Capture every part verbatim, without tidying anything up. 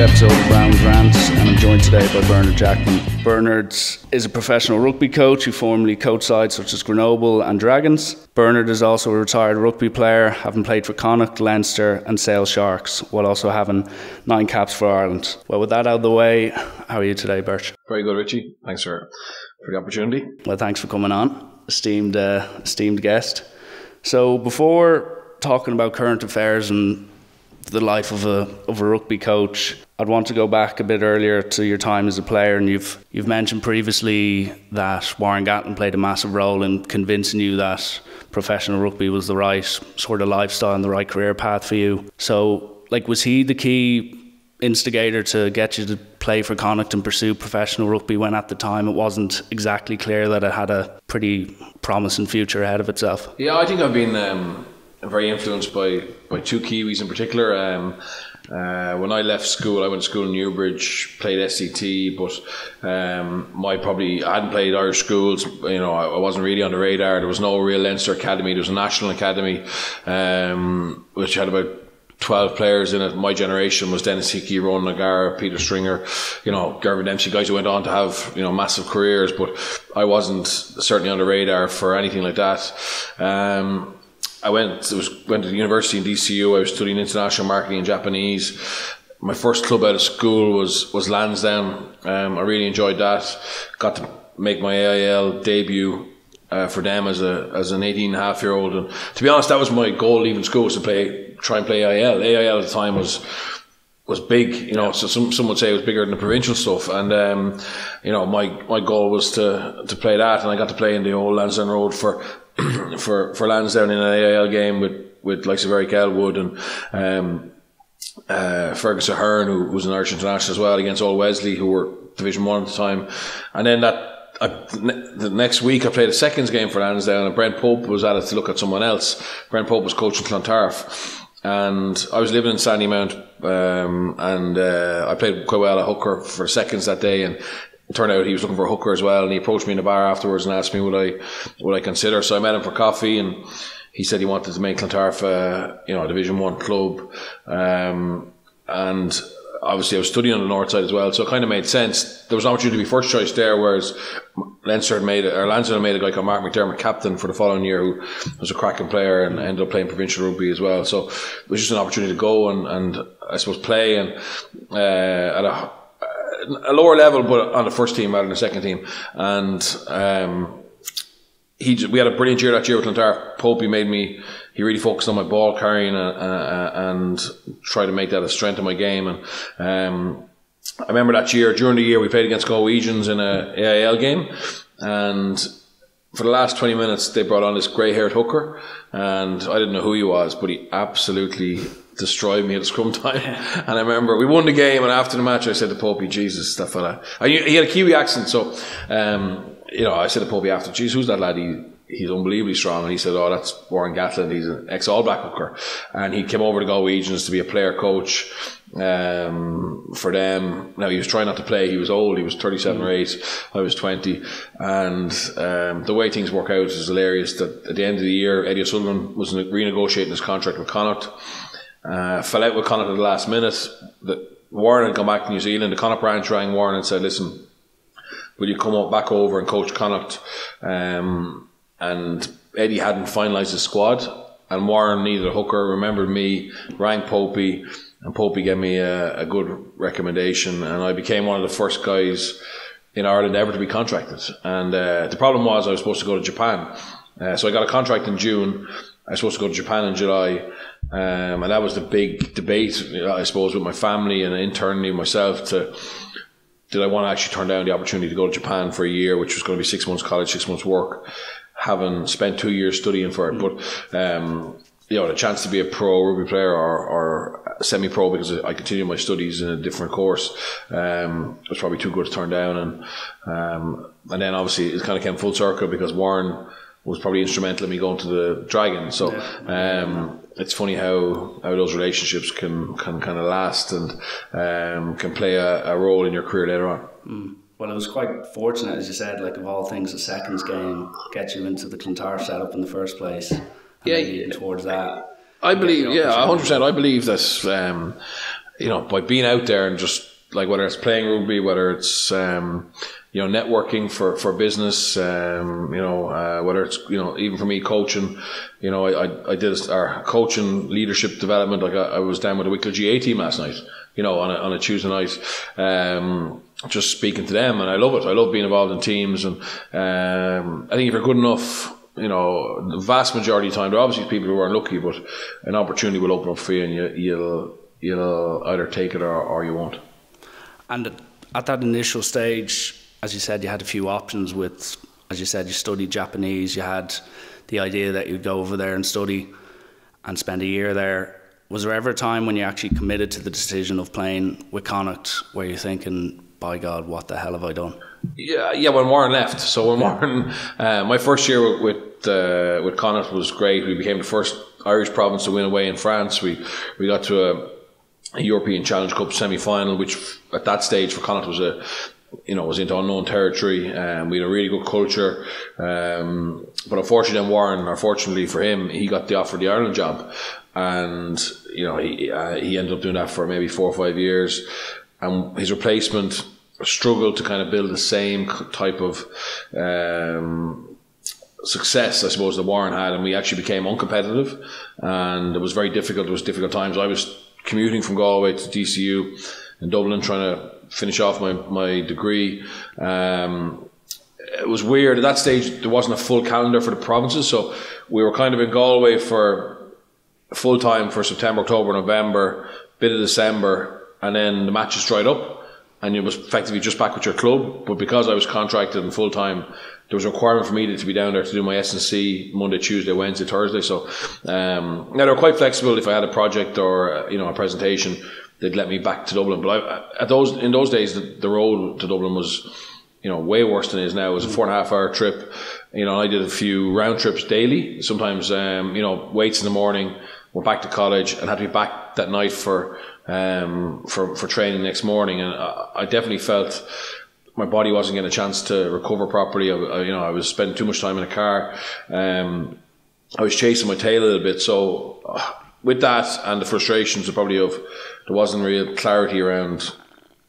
episode of Round Rants, and I'm joined today by Bernard Jackman. Bernard is a professional rugby coach who formerly coached sides such as Grenoble and Dragons. Bernard is also a retired rugby player, having played for Connacht, Leinster and Sale Sharks, while also having nine caps for Ireland. Well, with that out of the way, how are you today, Bert? Very good, Richie. Thanks for, for the opportunity. Well, thanks for coming on, esteemed, uh, esteemed guest. So before talking about current affairs and the life of a of a rugby coach, I'd want to go back a bit earlier to your time as a player, and you've you've mentioned previously that Warren Gatland played a massive role in convincing you that professional rugby was the right sort of lifestyle and the right career path for you. So, like, was he the key instigator to get you to play for Connacht and pursue professional rugby when at the time it wasn't exactly clear that it had a pretty promising future ahead of itself? Yeah, I think I've been um I'm very influenced by, by two Kiwis in particular. Um, uh, when I left school, I went to school in Newbridge, played S C T, but um, my probably I hadn't played Irish schools. You know, I, I wasn't really on the radar. There was no real Leinster academy. There was a national academy, um, which had about twelve players in it. My generation was Dennis Hickey, Ron Nagara, Peter Stringer, you know, Garvin Dempsey, guys who went on to have, you know, massive careers. But I wasn't certainly on the radar for anything like that. Um, I went, it was, went to the university in D C U. I was studying international marketing and Japanese. My first club out of school was, was Lansdowne. Um, I really enjoyed that. Got to make my A I L debut uh, for them as a as an eighteen and a half year old. And to be honest, that was my goal leaving school, was to play, try and play A I L. A I L at the time was was big, you know, so some, some would say it was bigger than the provincial stuff. And, um, you know, my, my goal was to, to play that. And I got to play in the old Lansdowne Road for for for Lansdowne in an A I L game with with like Eric Elwood and um, uh, Fergus Ahern, who was an Irish international as well, against Old Wesley, who were Division One at the time. And then that I, the next week I played a seconds game for Lansdowne, and Brent Pope was at it to look at someone else. Brent Pope was coaching Clontarf, and I was living in Sandy Mount, um, and uh, I played quite well at hooker for seconds that day, and it turned out he was looking for a hooker as well, and he approached me in the bar afterwards and asked me would I would I consider. So I met him for coffee, and he said he wanted to make Clontarf uh, you know, a Division One club, um, and obviously I was studying on the north side as well, so it kind of made sense. There was an opportunity to be first choice there, whereas Leinster had made or Lansdowne had made a guy called Mark McDermott captain for the following year, who was a cracking player and ended up playing provincial rugby as well. So it was just an opportunity to go and, and I suppose play and uh, at a a lower level, but on the first team rather than the second team. And um, he just, we had a brilliant year that year with Clontarf. Pope, he made me, he really focused on my ball carrying and, uh, and tried to make that a strength of my game. And um, I remember that year, during the year, we played against Norwegians in an A I L game, and for the last twenty minutes they brought on this grey-haired hooker, and I didn't know who he was, but he absolutely destroyed me at scrum time. And I remember we won the game, and after the match I said to Popey, Jesus, that fella, I, he had a Kiwi accent, so um, you know, I said to Popey after, geez, who's that lad, he, he's unbelievably strong. And he said, oh, that's Warren Gatland, he's an ex-All Black hooker, and he came over to Galwegians to be a player coach um, for them. Now, he was trying not to play, he was old, he was thirty-seven mm. or eight, I was twenty, and um, the way things work out is hilarious. That at the end of the year, Eddie O'Sullivan was renegotiating his contract with Connacht. Uh, fell out with Connacht at the last minute. The, Warren had gone back to New Zealand. The Connacht branch rang Warren and said, listen, will you come up back over and coach Connacht? Um, and Eddie hadn't finalised his squad, and Warren needed a hooker, remembered me, rang Popey, and Popey gave me a, a good recommendation, and I became one of the first guys in Ireland ever to be contracted. And uh, the problem was I was supposed to go to Japan, uh, so I got a contract in June. I was supposed to go to Japan in July. Um, and that was the big debate, you know, I suppose, with my family and internally myself, to did I want to actually turn down the opportunity to go to Japan for a year, which was going to be six months college, six months work, having spent two years studying for it. But um, you know, the chance to be a pro rugby player or, or semi-pro, because I continued my studies in a different course, um, was probably too good to turn down. And um, and then obviously it kind of came full circle, because Warren was probably instrumental in me going to the Dragons. So um, it's funny how, how those relationships can, can kind of last and um, can play a, a role in your career later on. Mm. Well, it was quite fortunate, as you said, like, of all things, the seconds game gets you into the Clontarf setup in the first place. Yeah, towards that. I believe, yeah, one hundred percent. I believe that, um, you know, by being out there and just like, whether it's playing rugby, whether it's um, you know, networking for for business, um, you know, uh, whether it's, you know, even for me coaching, you know, I I did our coaching leadership development. Like I, I was down with the Wicklow G A team last night, you know, on a, on a Tuesday night, um, just speaking to them, and I love it. I love being involved in teams, and um, I think if you're good enough, you know, the vast majority of the time, there are obviously people who aren't lucky, but an opportunity will open up for you, and you, you'll you'll either take it or, or you won't. And at that initial stage, as you said, you had a few options with, as you said, you studied Japanese, you had the idea that you'd go over there and study and spend a year there. Was there ever a time when you actually committed to the decision of playing with Connacht where you're thinking, by God, what the hell have I done? Yeah, yeah. When Warren left, so when Warren, uh, my first year with uh, with Connacht was great. We became the first Irish province to win away in France. We we got to a, a European Challenge Cup semi final, which at that stage for Connacht was a, you know, was into unknown territory. Um, we had a really good culture, um, but unfortunately, then Warren, or fortunately for him, he got the offer of the Ireland job, and you know he uh, he ended up doing that for maybe four or five years, and his replacement struggled to kind of build the same type of um, success, I suppose, that Warren had, and we actually became uncompetitive, and it was very difficult. It was difficult times. I was commuting from Galway to D C U in Dublin, trying to finish off my my degree. Um, it was weird at that stage. There wasn't a full calendar for the provinces, so we were kind of in Galway for full time for September, October, November, bit of December, and then the matches dried up. And you was effectively just back with your club, but because I was contracted and full time, there was a requirement for me to be down there to do my S and C Monday, Tuesday, Wednesday, Thursday. So um, now they were quite flexible. If I had a project or you know a presentation, they'd let me back to Dublin. But I, at those in those days, the, the road to Dublin was you know way worse than it is now. It was a four and a half hour trip. You know, I did a few round trips daily. Sometimes um, you know waits in the morning, went back to college, and had to be back that night for. Um, for, for training next morning, and I, I definitely felt my body wasn't getting a chance to recover properly. I, I, you know, I was spending too much time in a car. Um, I was chasing my tail a little bit. So uh, with that and the frustrations of probably of there wasn't real clarity around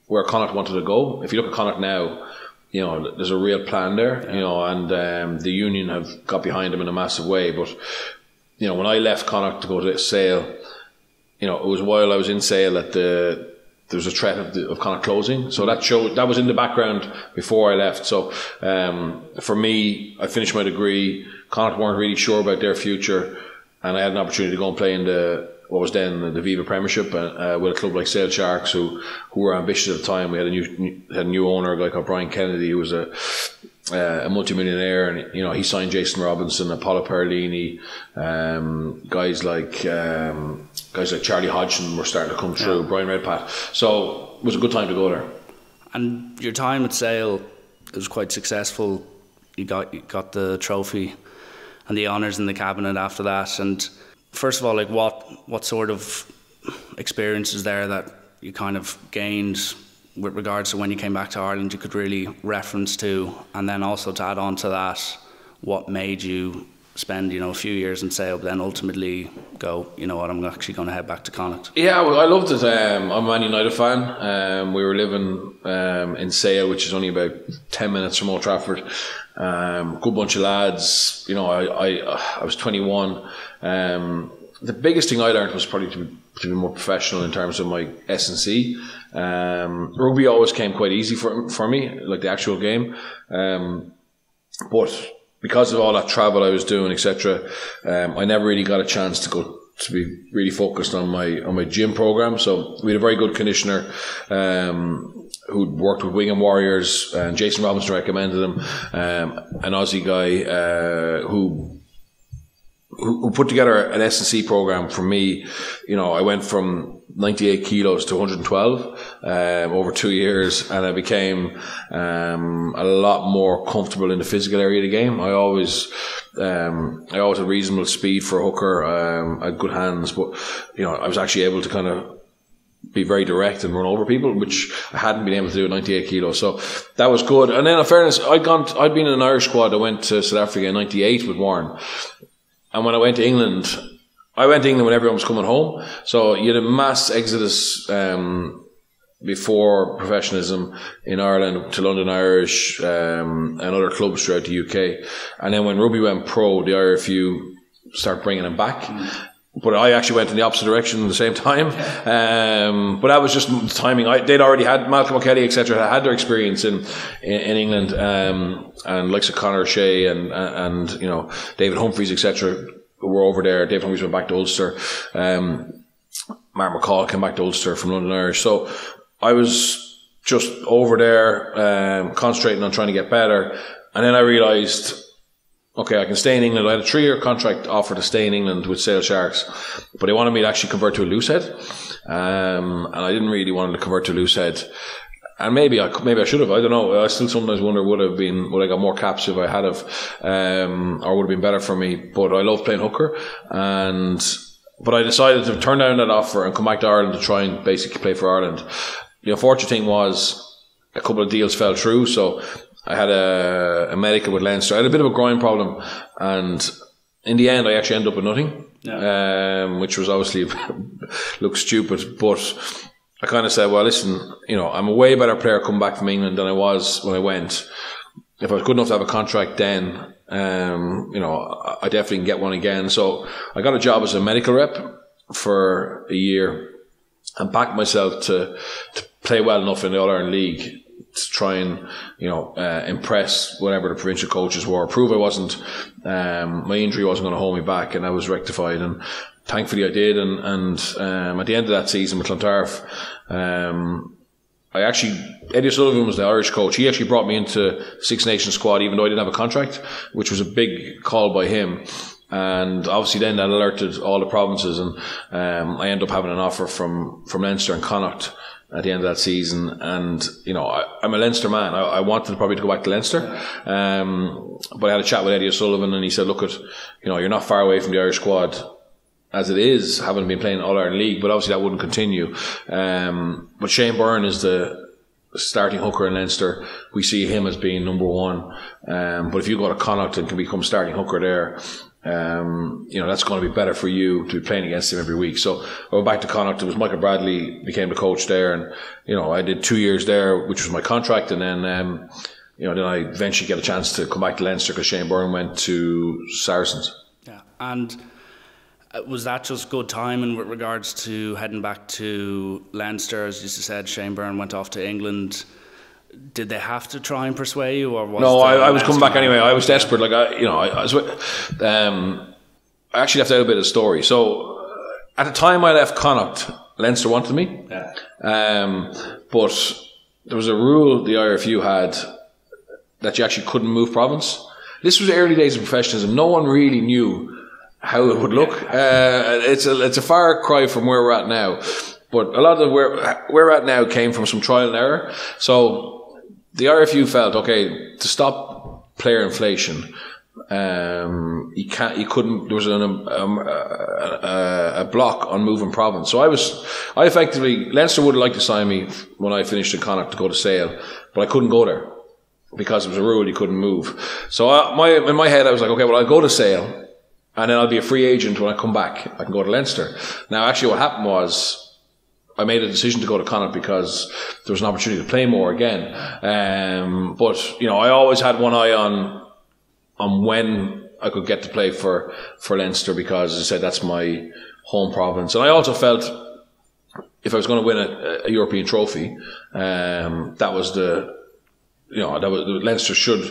where Connacht wanted to go. If you look at Connacht now, you know, there's a real plan there. Yeah. You know, and um, the union have got behind them in a massive way. But you know, when I left Connacht to go to Sale. You know, it was while I was in Sale that the, there was a threat of, the, of Connacht closing. So that showed, that was in the background before I left. So um, for me, I finished my degree. Connacht weren't really sure about their future. And I had an opportunity to go and play in the, what was then the Viva Premiership uh, with a club like Sale Sharks, who, who were ambitious at the time. We had a new, had a new owner, a guy called Brian Kennedy, who was a, Uh, a multi-millionaire, and you know he signed Jason Robinson, Apollo Perlini, um, guys like um, guys like Charlie Hodgson were starting to come through. Yeah. Brian Redpath, so it was a good time to go there. And your time at Sale, it was quite successful. You got you got the trophy and the honours in the cabinet after that. And first of all, like what what sort of experiences there that you kind of gained with regards to when you came back to Ireland you could really reference to, and then also to add on to that, what made you spend you know a few years in Sale, but then ultimately go, you know what, I'm actually going to head back to Connacht? Yeah, well, I loved it. Um, I'm a Man United fan. Um, we were living um, in Sale, which is only about ten minutes from Old Trafford. Um, good bunch of lads. You know, I, I, I was twenty-one. Um, the biggest thing I learned was probably to be, to be more professional in terms of my S and C. Um, rugby always came quite easy for for me, like the actual game. Um, but because of all that travel I was doing, et cetera, um, I never really got a chance to go to be really focused on my on my gym program. So we had a very good conditioner um, who worked with Wigan Warriors, and Jason Robinson recommended him, um, an Aussie guy uh, who. who put together an S and C program for me. You know, I went from ninety-eight kilos to one hundred twelve um, over two years, and I became um, a lot more comfortable in the physical area of the game. I always, um, I always had reasonable speed for a hooker. Um, I had good hands, but you know, I was actually able to kind of be very direct and run over people, which I hadn't been able to do at ninety-eight kilos. So that was good. And then, in fairness, I'd gone, I'd been in an Irish squad. I went to South Africa in ninety-eight with Warren. And when I went to England, I went to England when everyone was coming home, so you had a mass exodus um, before professionalism in Ireland to London Irish um, and other clubs throughout the U K. And then when rugby went pro, the I R F U started bringing them back. Mm. But I actually went in the opposite direction at the same time. Um, but that was just timing. I, they'd already had, Malcolm O'Kelly, et cetera, had, had their experience in, in, in England. Um, and likes of Conor O'Shea and, and, you know, David Humphreys, et cetera, were over there. David Humphreys went back to Ulster. Um, Mark McCall came back to Ulster from London Irish. So I was just over there, um, concentrating on trying to get better. And then I realised, okay, I can stay in England. I had a three-year contract offer to stay in England with Sale Sharks, but they wanted me to actually convert to a loose head, um, and I didn't really want to convert to a loose head. And maybe I maybe I should have. I don't know. I still sometimes wonder would have been would I got more caps if I had have, um, or would have been better for me. But I love playing hooker, and but I decided to turn down that offer and come back to Ireland to try and basically play for Ireland. The unfortunate thing was a couple of deals fell through, so I had a, a medical with Leinster. I had a bit of a groin problem, and in the end, I actually ended up with nothing, yeah. um, which was obviously looks stupid. But I kind of said, "Well, listen, you know, I'm a way better player coming back from England than I was when I went. If I was good enough to have a contract, then um, you know, I definitely can get one again." So I got a job as a medical rep for a year, and backed myself to to play well enough in the All Ireland League to try and, you know, uh, impress whatever the provincial coaches were, prove I wasn't, um, my injury wasn't going to hold me back, and I was rectified, and thankfully I did. And, and um, at the end of that season with Clontarf, um, I actually, Eddie O'Sullivan was the Irish coach. He actually brought me into Six Nations squad, even though I didn't have a contract, which was a big call by him. And obviously then that alerted all the provinces, and um, I ended up having an offer from, from Leinster and Connacht at the end of that season. And, you know, I, I'm a Leinster man. I, I wanted probably to go back to Leinster. Um, but I had a chat with Eddie O'Sullivan, and he said, look, at, you know, you're not far away from the Irish squad as it is, having been playing All-Ireland League, but obviously that wouldn't continue. Um, but Shane Byrne is the starting hooker in Leinster. We see him as being number one. Um, but if you go to Connacht and can become starting hooker there, Um, you know, that's going to be better for you to be playing against him every week. So I went back to Connacht. It was Michael Bradley became the coach there, and you know, I did two years there, which was my contract, and then um, you know, then I eventually get a chance to come back to Leinster because Shane Byrne went to Saracens. Yeah, and was that just good timing with regards to heading back to Leinster? As you said, Shane Byrne went off to England. Did they have to try and persuade you, or was no? I, I was coming back anyway. I was desperate. Like I, you know, I, I was. Um, I actually have to tell a bit of a story. So, at the time I left Connacht, Leinster wanted me. Yeah. Um, but there was a rule the I R F U had that you actually couldn't move province. This was the early days of professionalism. No one really knew how it would look. Uh, it's a it's a far cry from where we're at now. But a lot of where we're at now came from some trial and error. So the I R F U felt, okay, to stop player inflation, um, you can't, you couldn't. There was an, um, a, a block on moving province. So I was, I effectively Leinster would have liked to sign me when I finished in Connacht to go to Sale, but I couldn't go there because it was a rule you couldn't move. So I, my in my head I was like, okay, well I'll go to Sale, and then I'll be a free agent when I come back. I can go to Leinster. Now, actually, what happened was, I made a decision to go to Connacht because there was an opportunity to play more again. Um, but, you know, I always had one eye on on when I could get to play for, for Leinster because, as I said, that's my home province. And I also felt if I was going to win a, a European trophy, um, that was the, you know, that was, Leinster should,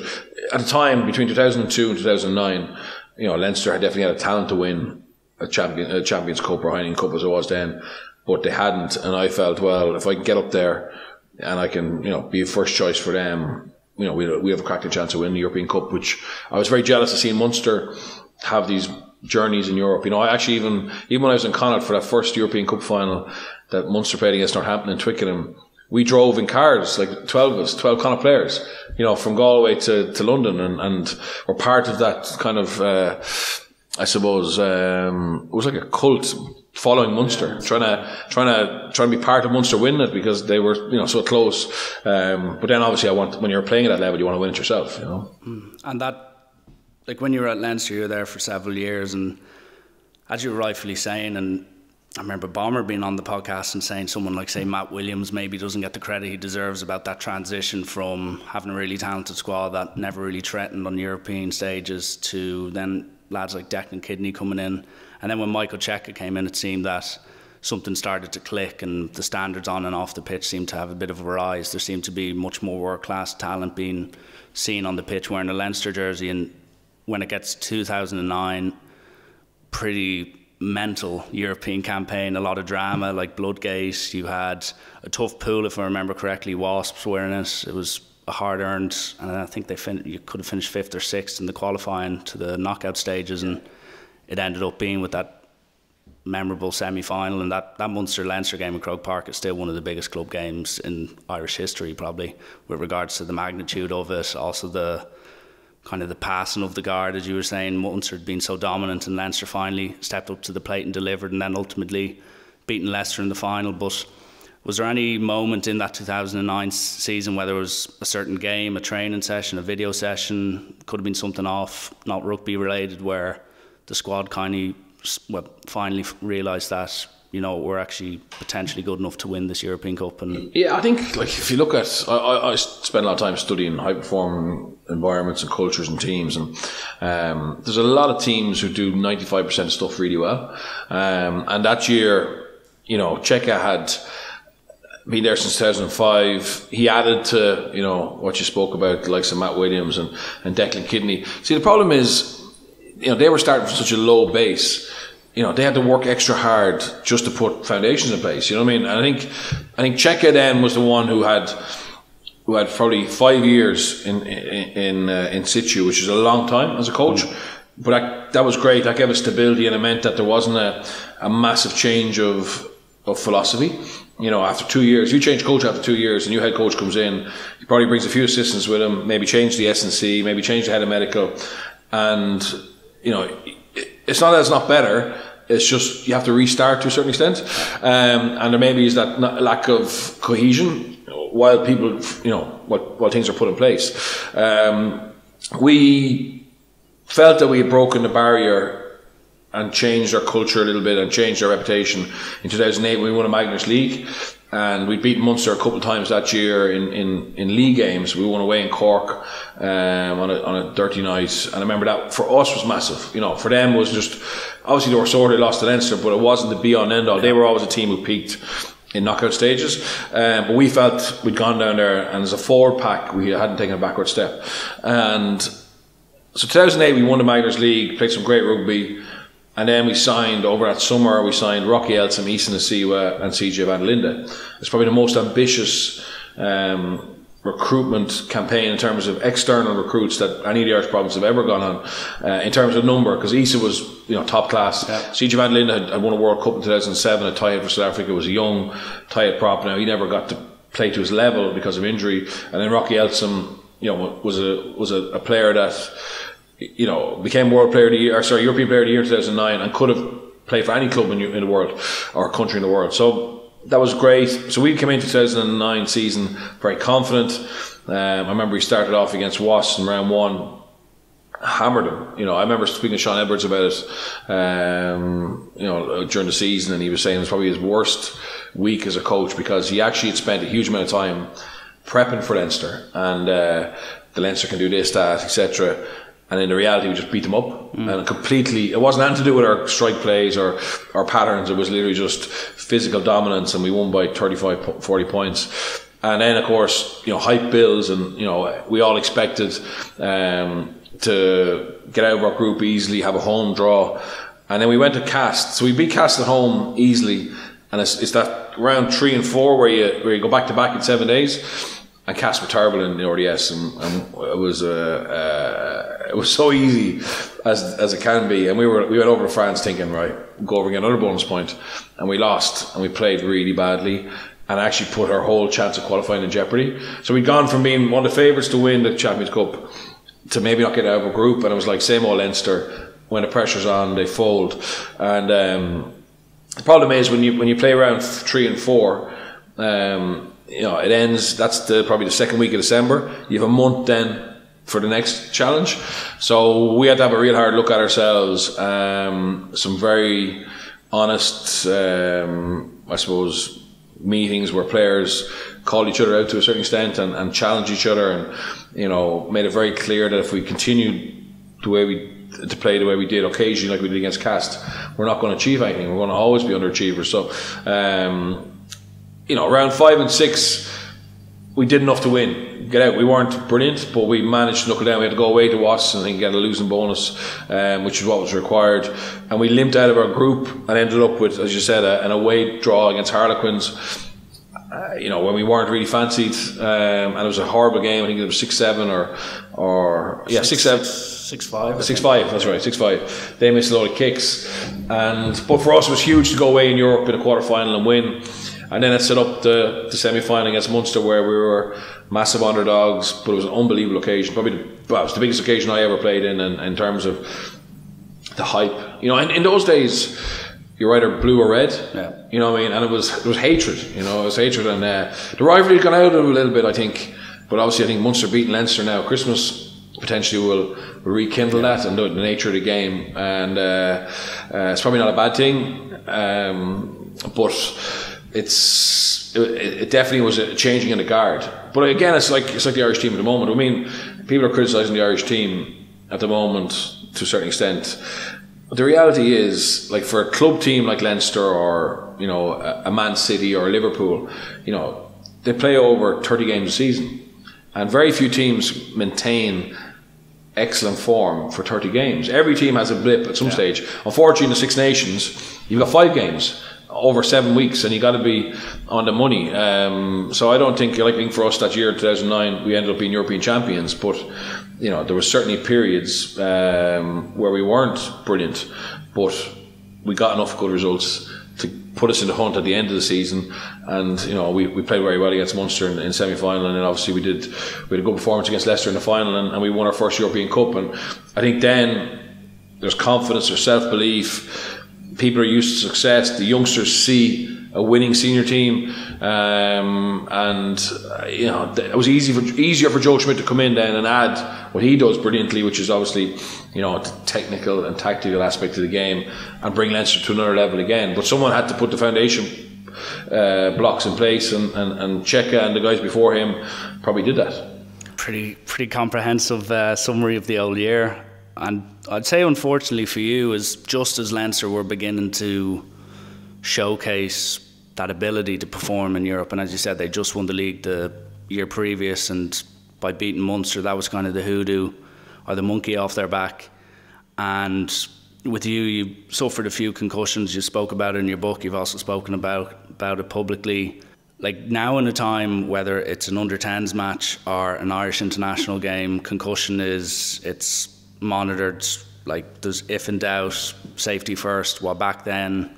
at the time, between two thousand two and two thousand nine, you know, Leinster had definitely had a talent to win a, champion, a Champions Cup or Heineken Cup as it was then. But they hadn't, and I felt, well, if I can get up there and I can, you know, be a first choice for them, you know, we we have a cracking chance of winning the European Cup. Which I was very jealous of seeing Munster have these journeys in Europe. You know, I actually even even when I was in Connacht for that first European Cup final that Munster played against Northampton and Twickenham, we drove in cars, like twelve of us, twelve Connacht players, you know, from Galway to to London, and and were part of that kind of, uh, I suppose, um, it was like a cult following Munster, trying to trying to trying to be part of Munster winning it because they were, you know, so close. Um, but then obviously, I want when you're playing at that level, you want to win it yourself, you know. And that, like when you were at Leinster, you were there for several years, and as you were rightfully saying, and I remember Bomber being on the podcast and saying someone like, say, Matt Williams maybe doesn't get the credit he deserves about that transition from having a really talented squad that never really threatened on European stages to then lads like Declan Kidney coming in. And then when Michael Cheika came in, it seemed that something started to click and the standards on and off the pitch seemed to have a bit of a rise. There seemed to be much more world-class talent being seen on the pitch wearing a Leinster jersey. And when it gets two thousand nine, pretty mental European campaign, a lot of drama, like Bloodgate. You had a tough pool, if I remember correctly, Wasps wearing it. It was a hard-earned, and I think they fin you could have finished fifth or sixth in the qualifying to the knockout stages, and it ended up being with that memorable semi-final. And that, that Munster-Leinster game in Croke Park is still one of the biggest club games in Irish history, probably, with regards to the magnitude of it, also the kind of the passing of the guard, as you were saying. Munster had been so dominant and Leinster finally stepped up to the plate and delivered, and then ultimately beaten Leicester in the final. But was there any moment in that two thousand nine season, whether it was a certain game, a training session, a video session, could have been something off, not rugby related, where the squad kind of well, finally realised that, you know, we're actually potentially good enough to win this European Cup? And yeah, I think, like, if you look at, I, I spend a lot of time studying high-performing environments and cultures and teams, and um, there's a lot of teams who do ninety-five percent of stuff really well. Um, and that year, you know, Cheika had been there since two thousand five. He added to, you know, what you spoke about, the likes of Matt Williams and, and Declan Kidney. See, the problem is, you know, they were starting from such a low base. You know, they had to work extra hard just to put foundations in place. You know what I mean? And I think, I think Cheika then was the one who had, who had probably five years in in in, uh, in situ, which is a long time as a coach. Mm. But that, that was great. That gave us stability, and it meant that there wasn't a, a massive change of of philosophy. You know, after two years, you change coach after two years, a new head coach comes in. He probably brings a few assistants with him, maybe change the S and C, maybe change the head of medical, and you know. It's not that it's not better, it's just you have to restart to a certain extent. Um, and there maybe is that lack of cohesion while people, you know, while, while things are put in place. Um, we felt that we had broken the barrier and changed our culture a little bit and changed our reputation. In two thousand eight, we won a Magnus League, and we beat Munster a couple of times that year in, in, in league games. We won away in Cork um, on, a, on a dirty night. And I remember that for us was massive. You know, for them was just, obviously they were sore, they lost to Leinster, but it wasn't the be on end all. They were always a team who peaked in knockout stages. Um, but we felt we'd gone down there, and as a forward pack, we hadn't taken a backward step. And so two thousand eight, we won the Magners League, played some great rugby. And then we signed, over that summer, we signed Rocky Elsom, Easton Asiwa and C J Van Linde. It's probably the most ambitious um, recruitment campaign in terms of external recruits that any of the Irish provinces have ever gone on, uh, in terms of number, because Easton was, you know, top class. Yeah. C J Van Linde had, had won a World Cup in two thousand seven, a tie for South Africa, was a young tie prop. Now, he never got to play to his level because of injury. And then Rocky Elsom, you know, was a, was a, a player that, you know, became World Player of the Year, or sorry, European Player of the Year in two thousand nine, and could have played for any club in, in the world or country in the world. So that was great. So we came into two thousand nine season very confident. Um, I remember we started off against Wasps in round one, hammered them. You know, I remember speaking to Sean Edwards about it, um, you know, during the season, and he was saying it was probably his worst week as a coach because he actually had spent a huge amount of time prepping for Leinster and uh, the Leinster can do this, that, et cetera. And in the reality, we just beat them up. Mm. And completely, it wasn't anything to do with our strike plays or our patterns. It was literally just physical dominance, and we won by thirty-five, forty points. And then, of course, you know, hype bills, and, you know, we all expected um, to get out of our group easily, have a home draw. And then we went to Cast. So we beat Cast at home easily. And it's, it's that round three and four where you, where you go back to back in seven days. And Cast were terrible in the R D S, and, and it was uh, uh, it was so easy as as it can be. And we were we went over to France thinking, right, we'll go over and get another bonus point, and we lost, and we played really badly, and actually put our whole chance of qualifying in jeopardy. So we'd gone from being one of the favourites to win the Champions Cup to maybe not get out of a group, and it was like same old Leinster. When the pressure's on, they fold. And um, the problem is when you when you play around three and four. Um, You know, it ends, that's the, probably the second week of December. You have a month then for the next challenge. So we had to have a real hard look at ourselves. Um, some very honest, um, I suppose, meetings where players called each other out to a certain extent and, and challenged each other, and you know, made it very clear that if we continued the way we to play the way we did occasionally, like we did against Cast, we're not going to achieve anything. We're going to always be underachievers. So, um, you know, round five and six, we did enough to win. Get out. We weren't brilliant, but we managed to knuckle down. We had to go away to Watts and get a losing bonus, um, which is what was required. And we limped out of our group and ended up with, as you said, a, an away draw against Harlequins. Uh, you know, when we weren't really fancied, um, and it was a horrible game. I think it was six seven or, or yeah, six, six seven, six five, six five. That's right, six five. They missed a lot of kicks, and but for us it was huge to go away in Europe in a quarter final and win, and then it set up the, the semi final against Munster, where we were massive underdogs, but it was an unbelievable occasion. Probably the, well, it was the biggest occasion I ever played in, in, in terms of the hype. You know, and in those days, you're either blue or red, yeah. You know what I mean? And it was it was hatred, you know, it was hatred. And uh, the rivalry had gone out a little bit, I think. But obviously, I think Munster beating Leinster now, Christmas potentially will rekindle yeah. that and the nature of the game. And uh, uh, it's probably not a bad thing, um, but it's it, it definitely was a changing in the guard. But again, it's like it's like the Irish team at the moment. I mean, people are criticising the Irish team at the moment to a certain extent. But the reality is, like for a club team like Leinster or, you know, a Man City or Liverpool, you know, they play over thirty games a season. And very few teams maintain excellent form for thirty games. Every team has a blip at some yeah. stage. Unfortunately, in the Six Nations, you've got five games over seven weeks and you got to be on the money. Um, so I don't think, like I think for us that year, two thousand nine, we ended up being European champions. But you know, there were certainly periods um, where we weren't brilliant, but we got enough good results to put us in the hunt at the end of the season. And you know, we, we played very well against Munster in, in semi-final, and then obviously we did we had a good performance against Leicester in the final, and, and we won our first European Cup. And I think then there's confidence, there's self-belief. People are used to success. The youngsters see a winning senior team, um, and uh, you know, it was easy for, easier for Joe Schmidt to come in then and add what he does brilliantly, which is obviously, you know, the technical and tactical aspect of the game, and bring Leinster to another level again. But someone had to put the foundation uh, blocks in place, and, and, and Cheika and the guys before him probably did that. Pretty pretty comprehensive uh, summary of the old year, and I'd say unfortunately for you, is just as Leinster were beginning to showcase that ability to perform in Europe, and as you said, they just won the league the year previous, and by beating Munster, that was kind of the hoodoo or the monkey off their back. And with you, you suffered a few concussions. You spoke about it in your book. You've also spoken about about it publicly. Like now in a time, whether it's an under tens match or an Irish international game, concussion is it's monitored. Like there's if in doubt, safety first. While back then,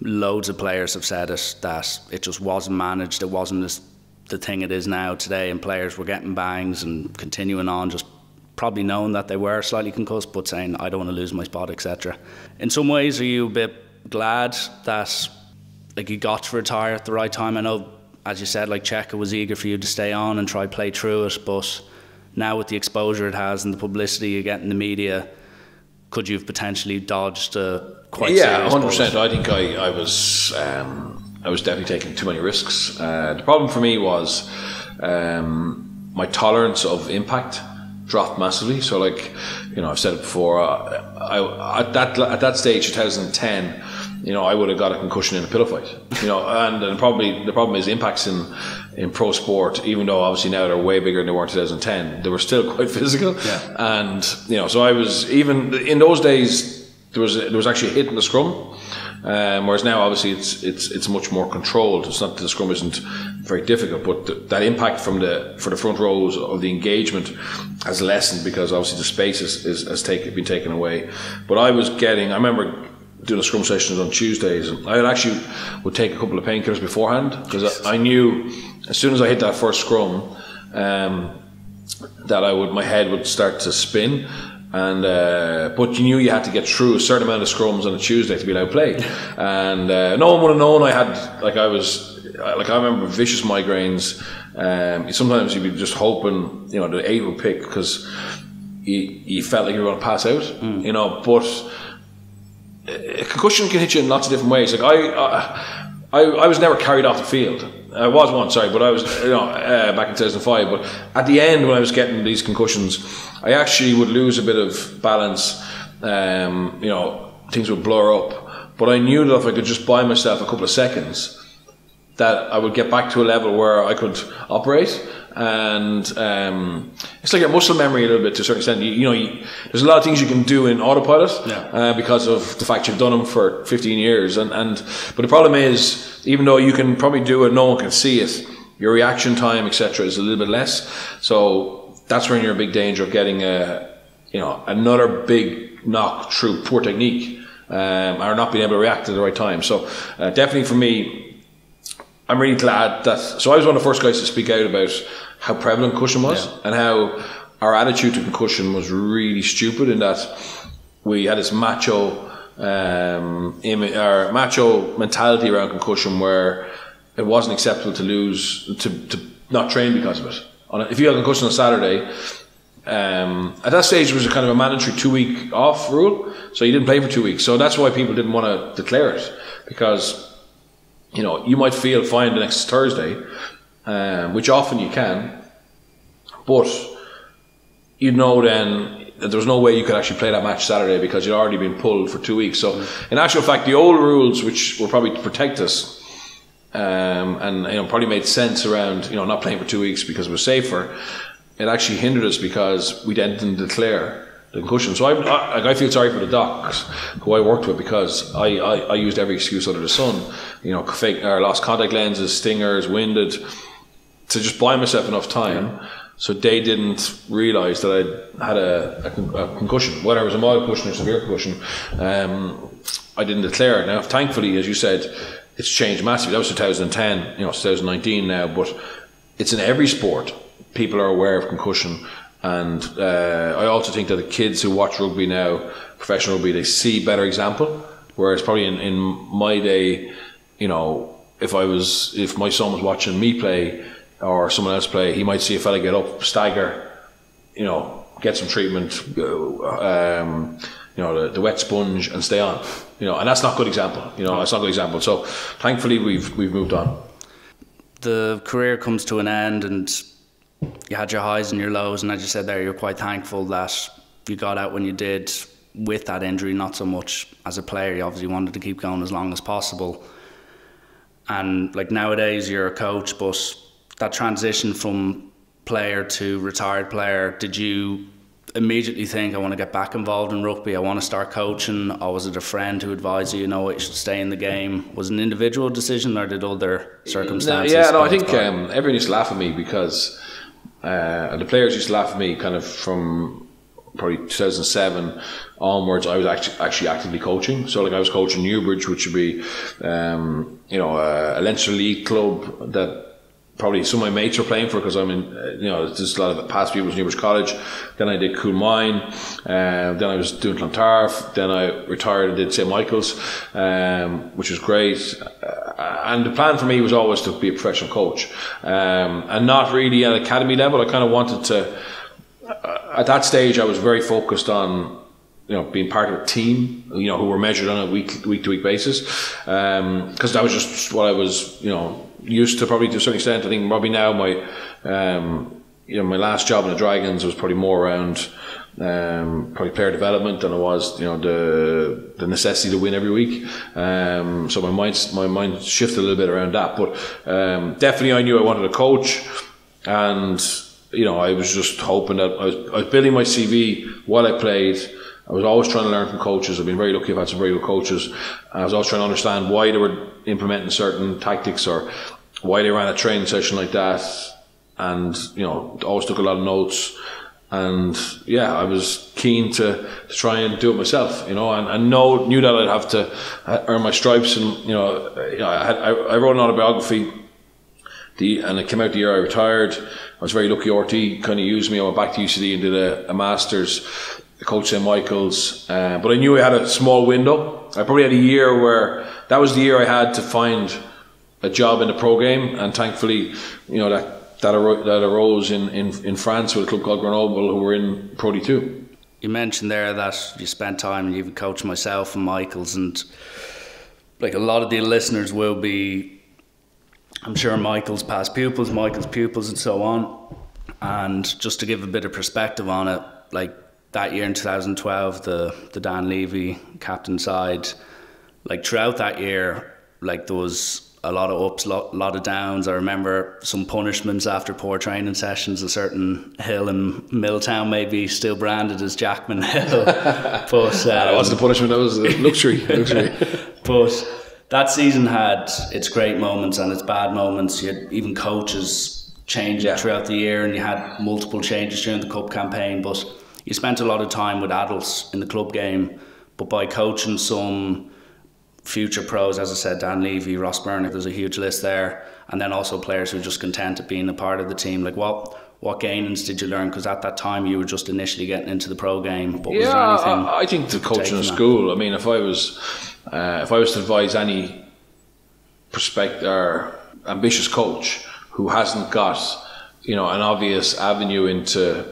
loads of players have said it, that it just wasn't managed, it wasn't as the thing it is now today, and players were getting bangs and continuing on, just probably knowing that they were slightly concussed, but saying, I don't want to lose my spot, et cetera. In some ways, are you a bit glad that like you got to retire at the right time? I know, as you said, like Cheika was eager for you to stay on and try to play through it, but now with the exposure it has and the publicity you get in the media, could you have potentially dodged a quite yeah, serious Yeah, one hundred percent. I think I, I was um, I was definitely taking too many risks. Uh, the problem for me was um, my tolerance of impact dropped massively. So, like, you know, I've said it before, uh, I, at, that, at that stage, two thousand ten, you know, I would have got a concussion in a pillow fight. You know, and, and probably the problem is impacts in, in pro sport, even though obviously now they're way bigger than they were in two thousand ten, they were still quite physical. Yeah. And, you know, so I was, even in those days, there was, there was actually a hit in the scrum. Um, whereas now, obviously, it's it's it's much more controlled. It's not that the scrum isn't very difficult, but th that impact from the for the front rows of the engagement has lessened because obviously the space is, is, has take, been taken away. But I was getting, I remember doing a scrum sessions on Tuesdays, and I actually would take a couple of painkillers beforehand because I, I knew as soon as I hit that first scrum um, that I would my head would start to spin. And uh, but you knew you had to get through a certain amount of scrums on a Tuesday to be allowed to play, and uh, no one would have known I had like I was like I remember vicious migraines. Um, sometimes you'd be just hoping, you know, the eight would pick because you, you felt like you were going to pass out, mm. you know. But a concussion can hit you in lots of different ways. Like I, I, I, I was never carried off the field. I was once, sorry, but I was, you know, uh, back in two thousand five. But at the end, when I was getting these concussions, I actually would lose a bit of balance. Um, you know, things would blur up. But I knew that if I could just buy myself a couple of seconds, that I would get back to a level where I could operate. And um, it's like a muscle memory a little bit to a certain extent. You, you know, you, there's a lot of things you can do in autopilot yeah. uh, because of the fact you've done them for fifteen years. And, and but the problem is, even though you can probably do it, no one can see it. Your reaction time, et cetera, is a little bit less. So that's when you're in big danger of getting a, you know, another big knock through poor technique um, or not being able to react at the right time. So uh, definitely for me, I'm really glad that, so I was one of the first guys to speak out about how prevalent concussion was yeah. and how our attitude to concussion was really stupid in that we had this macho um, imi- or macho mentality around concussion where it wasn't acceptable to lose, to, to not train because of it. On a, if you had a concussion on Saturday, um, at that stage it was a kind of a mandatory two week off rule, so you didn't play for two weeks. So that's why people didn't want to declare it, because you know, you might feel fine the next Thursday, um, which often you can, but you know then that there was no way you could actually play that match Saturday because you'd already been pulled for two weeks. So, in actual fact, the old rules, which were probably to protect us, um, and you know, probably made sense around you know not playing for two weeks because it was safer, it actually hindered us because we then didn't declare the concussion. So I, I, I feel sorry for the docs who I worked with because I, I, I used every excuse under the sun, you know, fake or lost contact lenses, stingers, winded, to just buy myself enough time yeah. so they didn't realise that I had a, a, a concussion, whether it was a mild concussion or severe concussion. Um, I didn't declare it. Now, thankfully, as you said, it's changed massively. That was two thousand ten, you know, it's two thousand nineteen now, but it's in every sport. People are aware of concussion. And uh, I also think that the kids who watch rugby now, professional rugby, they see better example. Whereas probably in, in my day, you know, if I was, if my son was watching me play or someone else play, he might see a fella get up, stagger, you know, get some treatment, um, you know, the, the wet sponge, and stay on. You know, and that's not a good example. You know, that's not a good example. So thankfully, we've we've moved on. The career comes to an end, and you had your highs and your lows, and as you said there, you're quite thankful that you got out when you did with that injury, not so much as a player. You obviously wanted to keep going as long as possible. And like nowadays, you're a coach, but that transition from player to retired player, did you immediately think, I want to get back involved in rugby, I want to start coaching? Or was it a friend who advised you, you know what, you should stay in the game? Was it an individual decision, or did other circumstances? Yeah, no, I think um, everyone used to laugh at me because Uh, and the players used to laugh at me kind of from probably two thousand seven onwards. I was actually, actually actively coaching. So like I was coaching Newbridge, which would be, um, you know, a Leinster League club that probably some of my mates were playing for because I'm in, you know, there's a lot of past people at Newbridge College. Then I did Coolmine. Uh, then I was doing Clontarf. Then I retired and did Saint Michael's, um, which was great. Uh, and the plan for me was always to be a professional coach, um, and not really at academy level. I kind of wanted to, uh, at that stage, I was very focused on, you know, being part of a team, you know, who were measured on a week, week to week basis. Um, 'cause that was just what I was, you know, used to probably to a certain extent. I think probably now my, um, you know, my last job in the Dragons was probably more around um, probably player development than it was, you know, the the necessity to win every week. Um, so my mind my mind shifted a little bit around that. But um, definitely, I knew I wanted to coach, and you know, I was just hoping that I was, I was building my C V while I played. I was always trying to learn from coaches. I've been very lucky. I've had some very good coaches. I was always trying to understand why they were implementing certain tactics or why they ran a training session like that. And, you know, always took a lot of notes. And, yeah, I was keen to, to try and do it myself, you know, and I know, knew that I'd have to earn my stripes. And, you know, I, had, I wrote an autobiography. The, and it came out the year I retired. I was very lucky. R T kind of used me. I went back to U C D and did a, a master's, coach Saint Michael's, uh, but I knew I had a small window. I probably had a year where that was the year I had to find a job in the pro game, and thankfully, you know, that that, ar- that arose in, in, in France with a club called Grenoble, who were in Pro D two. You mentioned there that you spent time, and you've coached myself and Michael's, and like a lot of the listeners will be, I'm sure, Michael's past pupils, Michael's pupils, and so on. And just to give a bit of perspective on it, like that year in two thousand twelve, the the Dan Levy captain side, like throughout that year, like there was a lot of ups, a lot, lot of downs. I remember some punishments after poor training sessions. A certain hill in Milltown, maybe still branded as Jackman Hill. But um, that wasn't a punishment, that was a luxury. luxury. But that season had its great moments and its bad moments. You had even coaches changing yeah. throughout the year, and you had multiple changes during the cup campaign. But you spent a lot of time with adults in the club game, but by coaching some future pros, as I said, Dan Levy, Ross Burnick, there's a huge list there, and then also players who are just content at being a part of the team. Like what what gainings did you learn? Because at that time you were just initially getting into the pro game, but yeah, was there anything? I, I think the coaching in school, I mean, if I was uh, if I was to advise any prospect or ambitious coach who hasn't got, you know, an obvious avenue into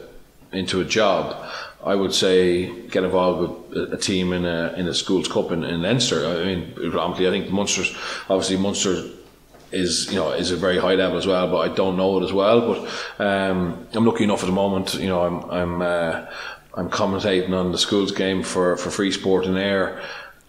into a job, I would say get involved with a team in a in a schools cup in, in Leinster. I mean, predominantly, I think Munster's obviously Munster is you know is a very high level as well, but I don't know it as well. But um, I'm lucky enough at the moment. You know, I'm I'm uh, I'm commentating on the schools game for for Free Sport and Air,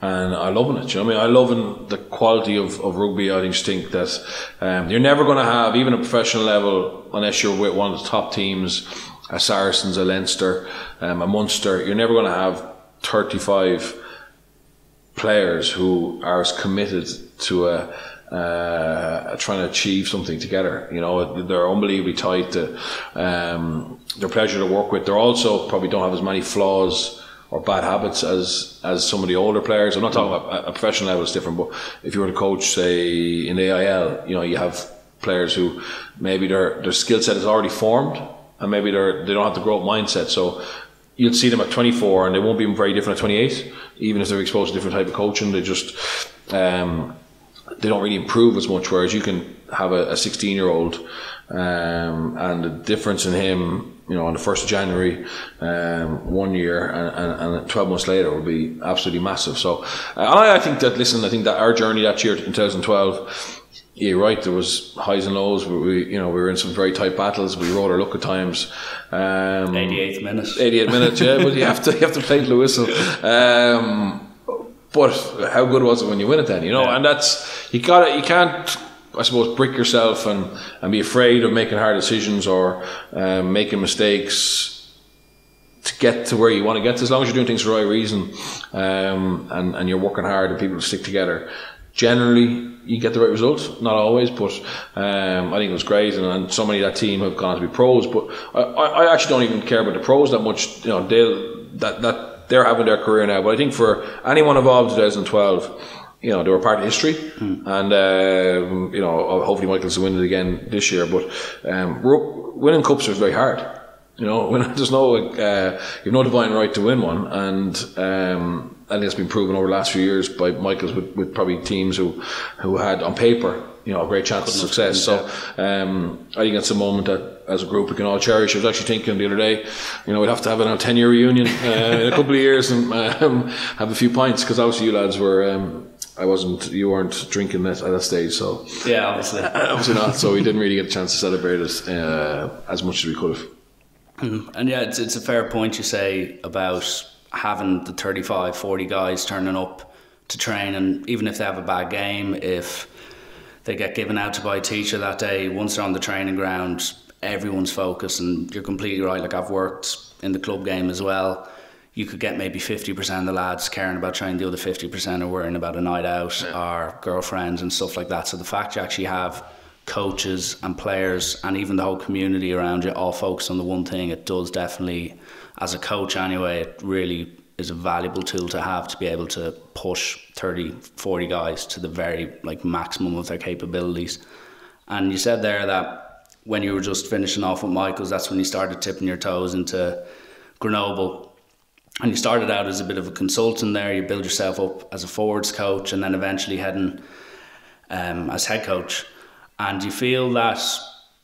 and I'm loving it. You know, I mean, I'm loving the quality of, of rugby. I just think that um, you're never going to have, even at professional level, unless you're with one of the top teams. A Saracens, a Leinster, um, a Munster, you're never going to have thirty-five players who are as committed to a, uh, trying to achieve something together. You know, they're unbelievably tight. To, um, they're a pleasure to work with. They're also probably don't have as many flaws or bad habits as as some of the older players. I'm not talking about a professional level, it's different, but if you were to coach, say, in A I L, you know, you have players who maybe their their skill set is already formed. And maybe they're, they don't have the growth mindset. So you'll see them at twenty-four and they won't be very different at twenty-eight, even if they're exposed to different type of coaching. They just, um, they don't really improve as much, whereas you can have a sixteen-year-old um, and the difference in him, you know, on the first of January um, one year and, and, and twelve months later will be absolutely massive. So and I, I think that, listen, I think that our journey that year in twenty twelve, you're right, there was highs and lows. We, you know, we were in some very tight battles. We rode our luck at times. Um, eighty-eighth minute. eighty-eighth minute, yeah. But you have to, you have to play to the whistle. Um, but how good was it when you win it then? You know, yeah. And that's you got You can't, I suppose, brick yourself and, and be afraid of making hard decisions or um, making mistakes to get to where you want to get to. As long as you're doing things for the right reason um, and and you're working hard and people stick together. Generally, you get the right results, not always, but um, I think it was great, and, and so many of that team have gone on to be pros. But I, I actually don't even care about the pros that much. You know, they that that they're having their career now. But I think for anyone involved in twenty twelve, you know, they were part of history, mm. and um, you know, hopefully Michael's will win it again this year. But um, winning cups is very hard. You know, when there's no uh, you've no divine right to win one, and. Um, I think it's been proven over the last few years by Michael's with, with probably teams who, who had on paper, you know, a great chance of success. So um, I think it's a moment that as a group we can all cherish. I was actually thinking the other day, you know, we'd have to have a ten-year reunion uh, in a couple of years and um, have a few pints, because obviously you lads were. Um, I wasn't, you weren't drinking that at that stage, so yeah, obviously, obviously not. So we didn't really get a chance to celebrate it uh, as much as we could have. And yeah, it's it's a fair point you say about. Having the thirty-five, forty guys turning up to train, and even if they have a bad game, if they get given out to by a teacher that day, once they're on the training ground, everyone's focused. And you're completely right. Like I've worked in the club game as well. You could get maybe fifty percent of the lads caring about training, the other fifty percent are worrying about a night out yeah. or girlfriends and stuff like that. So the fact you actually have coaches and players and even the whole community around you all focused on the one thing, it does definitely... As a coach anyway, it really is a valuable tool to have, to be able to push thirty, forty guys to the very like maximum of their capabilities. And you said there that when you were just finishing off with Michael's, that's when you started tipping your toes into Grenoble. And you started out as a bit of a consultant there, you build yourself up as a forwards coach, and then eventually heading um, as head coach, and you feel that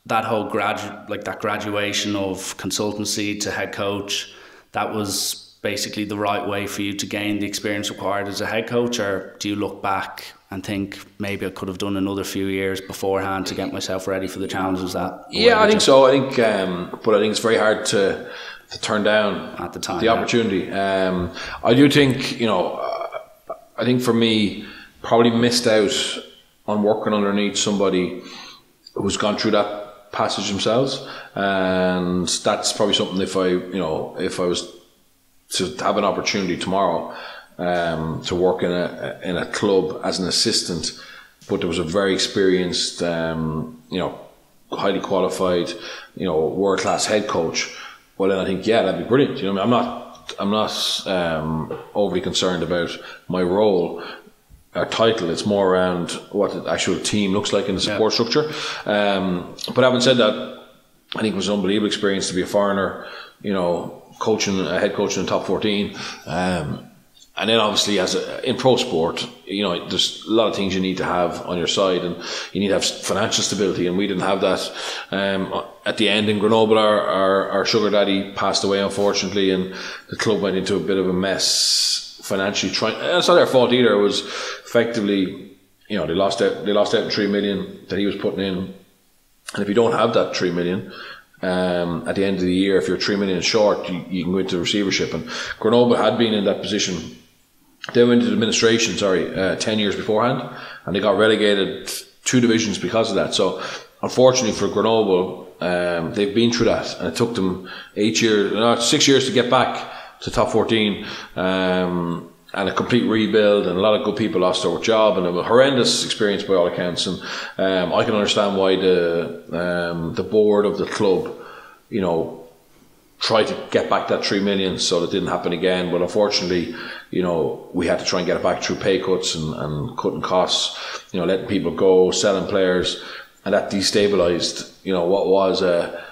that whole grad like that graduation of consultancy to head coach, that was basically the right way for you to gain the experience required as a head coach? Or do you look back and think maybe I could have done another few years beforehand to get myself ready for the challenges that? Yeah, I think so. I think, um, but I think it's very hard to, to turn down at the time the yeah. opportunity. Um, I do think, you know, uh, I think for me, probably missed out on working underneath somebody who's gone through that passage themselves, and that's probably something. If I, you know, if I was to have an opportunity tomorrow um, to work in a in a club as an assistant, but there was a very experienced, um, you know, highly qualified, you know, world class head coach. Well, then I think yeah, that'd be brilliant. You know, I mean, I'm not I'm not um, overly concerned about my role or title. It's more around what the actual team looks like in the support yeah. structure. Um, but having said that, I think it was an unbelievable experience to be a foreigner. You know. Coaching, uh, head coaching in the top fourteen, um, and then obviously as a, in pro sport, you know, there's a lot of things you need to have on your side, and you need to have financial stability, and we didn't have that. Um, at the end in Grenoble, our, our, our sugar daddy passed away, unfortunately, and the club went into a bit of a mess financially. Trying, it's not their fault either. It was effectively, you know, they lost out. They lost out on three million that he was putting in, and if you don't have that three million. Um, at the end of the year, if you're three million short, you, you can go into receivership. And Grenoble had been in that position. They went into administration, sorry, uh, ten years beforehand, and they got relegated two divisions because of that. So, unfortunately for Grenoble, um, they've been through that, and it took them eight years, no, six years to get back to top fourteen, um, and a complete rebuild, and a lot of good people lost their job, and a horrendous experience by all accounts. And um, I can understand why the um, the board of the club, you know, tried to get back that three million so that didn't happen again. But unfortunately, you know, we had to try and get it back through pay cuts and, and cutting costs, you know, letting people go, selling players, and that destabilised, you know, what was a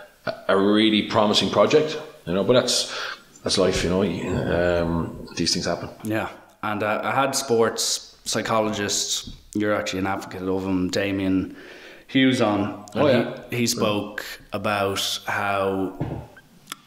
a really promising project. You know, but that's that's life. You know, um, these things happen. Yeah, and uh, I had sports psychologists, you're actually an advocate of him, Damien Hughes on. Oh yeah. He, he spoke about how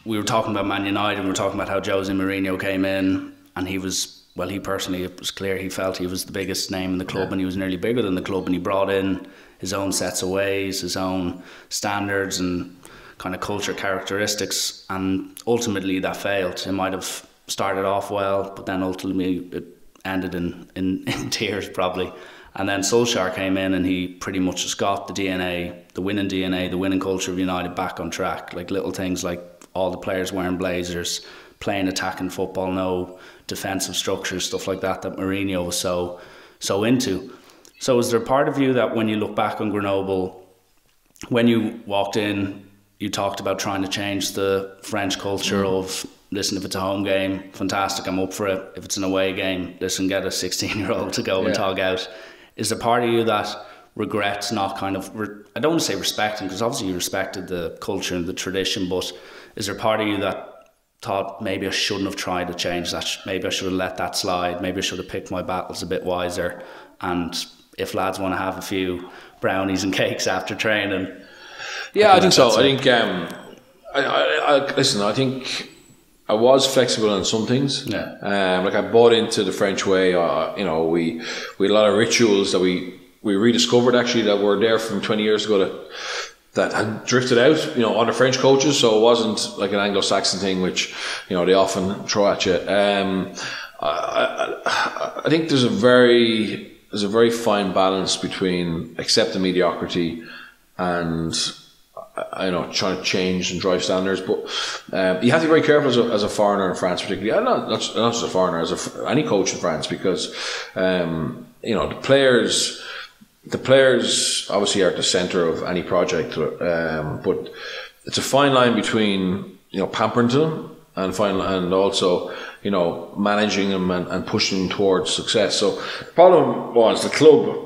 we were talking about Man United, and we were talking about how Jose Mourinho came in, and he was, well, he personally, it was clear he felt he was the biggest name in the club, yeah. and he was nearly bigger than the club, and he brought in his own sets of ways, his own standards and kind of culture characteristics, and ultimately that failed. It might have started off well, but then ultimately it ended in, in, in tears probably. And then Solskjaer came in, and he pretty much just got the D N A, the winning D N A, the winning culture of United back on track. Like little things like all the players wearing blazers, playing attacking football, no defensive structures, stuff like that that Mourinho was so, so into. So is there a part of you that when you look back on Grenoble, when you walked in, you talked about trying to change the French culture mm. of... Listen, if it's a home game, fantastic, I'm up for it. If it's an away game, listen, get a sixteen-year-old to go yeah. and tog out. Is there part of you that regrets not kind of... Re I don't want to say respecting, because obviously you respected the culture and the tradition, but is there part of you that thought, maybe I shouldn't have tried to change that? Maybe I should have let that slide. Maybe I should have picked my battles a bit wiser. And if lads want to have a few brownies and cakes after training... Yeah, I, I think so. I think... Um, I, I, I, listen, I think... I was flexible on some things. Yeah. Um, like I bought into the French way. Uh, you know, we we had a lot of rituals that we we rediscovered actually that were there from twenty years ago that that had drifted out. You know, under French coaches, so it wasn't like an Anglo-Saxon thing, which you know they often throw at you. Um, I, I, I think there's a very there's a very fine balance between accepting mediocrity and. I know, trying to change and drive standards, but um, you have to be very careful as a, as a foreigner in France, particularly. I'm not, not not just a foreigner, as a, any coach in France, because um, you know the players, the players obviously are at the centre of any project. Um, but it's a fine line between you know pampering them and fine, and also you know managing them and, and pushing them towards success. So the problem was the club,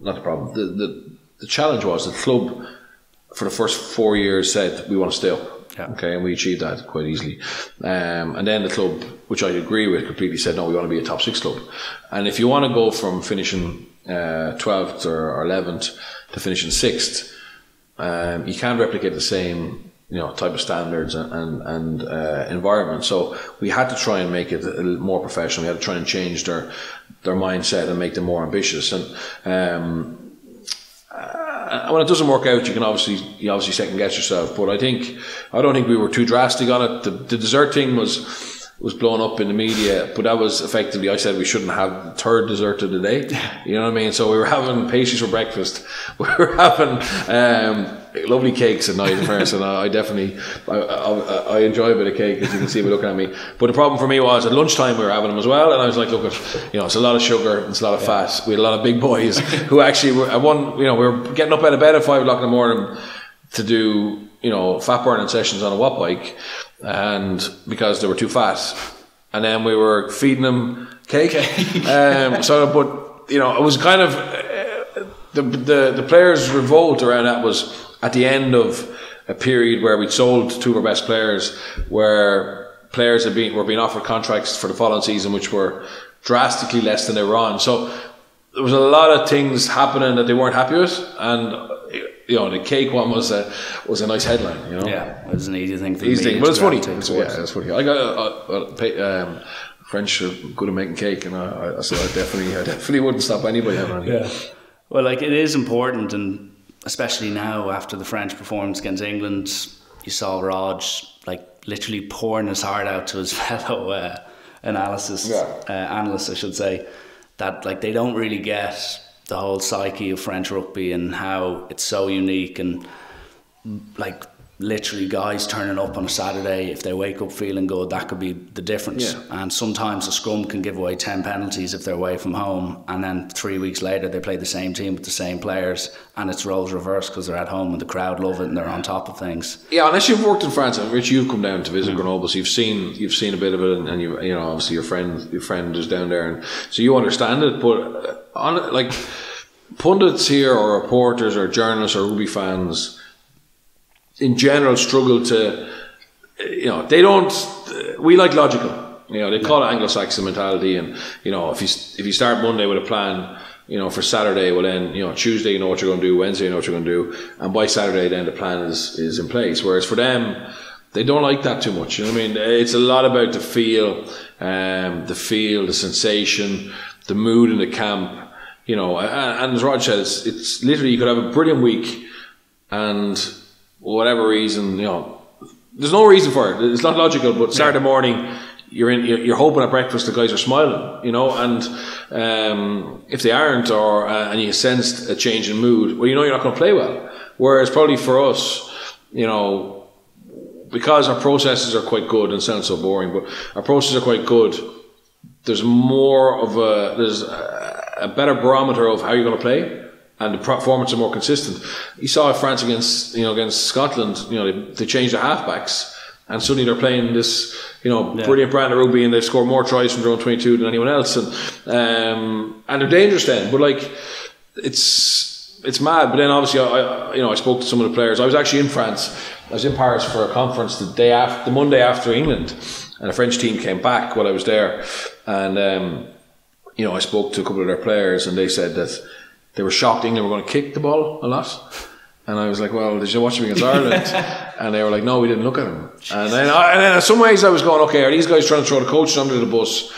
not the problem. The the, the challenge was the club. For the first four years said we want to stay up, yeah. okay, and we achieved that quite easily, um, and then the club, which I agree with completely, said no, we want to be a top six club. And if you want to go from finishing uh, twelfth or, or eleventh to finish in sixth, um, you can't replicate the same, you know, type of standards and, and, and uh, environment. So we had to try and make it a more professional. We had to try and change their their mindset and make them more ambitious. And um, uh, when it doesn't work out, you can obviously you obviously second guess yourself. But I think I don't think we were too drastic on it. The, the dessert thing was. was blown up in the media, but that was effectively, I said we shouldn't have the third dessert of the day, you know what I mean? So we were having pastries for breakfast, we were having um, lovely cakes at night in France, and I definitely, I, I, I enjoy a bit of cake, as you can see by looking at me, but the problem for me was at lunchtime we were having them as well, and I was like, look, you know, it's a lot of sugar, it's a lot of fat, we had a lot of big boys, who actually, were, at one, you know, we were getting up out of bed at five o'clock in the morning to do, you know, fat burning sessions on a watt bike, and because they were too fat, and then we were feeding them cake. um, so, but you know, it was kind of uh, the, the the players' revolt around that was at the end of a period where we sold two of our best players, where players had been were being offered contracts for the following season, which were drastically less than they were on. So there was a lot of things happening that they weren't happy with, and. You know, the cake one was a was a nice headline. You know, yeah, it was an easy thing for me. Easy thing, but it's funny. It's, yeah, it's funny. I got a, a, a, um, French are good at making cake, and I, I said I definitely, I definitely wouldn't stop anybody having any. Yeah, well, like it is important, and especially now after the French performance against England, you saw Raj like literally pouring his heart out to his fellow uh, analysis yeah. uh, analysts, I should say, that like they don't really get. The whole psyche of French rugby and how it's so unique, and like literally guys turning up on a Saturday, if they wake up feeling good, that could be the difference. Yeah. And sometimes a scrum can give away ten penalties if they're away from home, and then three weeks later they play the same team with the same players and it's roles reversed because they're at home and the crowd love it and they're on top of things. Yeah, unless you've worked in France, and Rich, you've come down to visit mm. Grenoble, so you've seen you've seen a bit of it, and, and you you know obviously your friend your friend is down there, and so you understand it, but. On, like pundits here or reporters or journalists or rugby fans in general struggle to, you know, they don't, we like logical, you know, they call it Anglo-Saxon mentality, and you know if you if you start Monday with a plan, you know, for Saturday, well then, you know, Tuesday you know what you're going to do, Wednesday you know what you're going to do, and by Saturday then the plan is, is in place, whereas for them they don't like that too much, you know what I mean? It's a lot about the feel, um, the feel, the sensation, the mood in the camp, you know, and, and as Rod said, it's, it's literally, you could have a brilliant week and whatever reason, you know, there's no reason for it. It's not logical, but Saturday morning, you're in, you're hoping at breakfast the guys are smiling, you know, and um, if they aren't, or uh, and you sensed a change in mood, well, you know you're not going to play well. Whereas probably for us, you know, because our processes are quite good, and it sounds so boring, but our processes are quite good, there's more of a, there's a, a better barometer of how you're going to play, and the performance are more consistent. You saw France against, you know, against Scotland, you know, they, they changed the halfbacks, and suddenly they're playing this, you know, yeah. brilliant brand of rugby, and they've scored more tries from their own twenty-two than anyone else, and um, and they're dangerous then. But like, it's it's mad. But then obviously, I, I you know, I spoke to some of the players. I was actually in France. I was in Paris for a conference the day after, the Monday after England. And a French team came back while I was there, and um, you know I spoke to a couple of their players, and they said that they were shocked England were going to kick the ball a lot, and I was like, well, did you watch them against Ireland? And they were like, no, we didn't look at them. And then, I, and then in some ways I was going, okay, are these guys trying to throw the coach under the bus?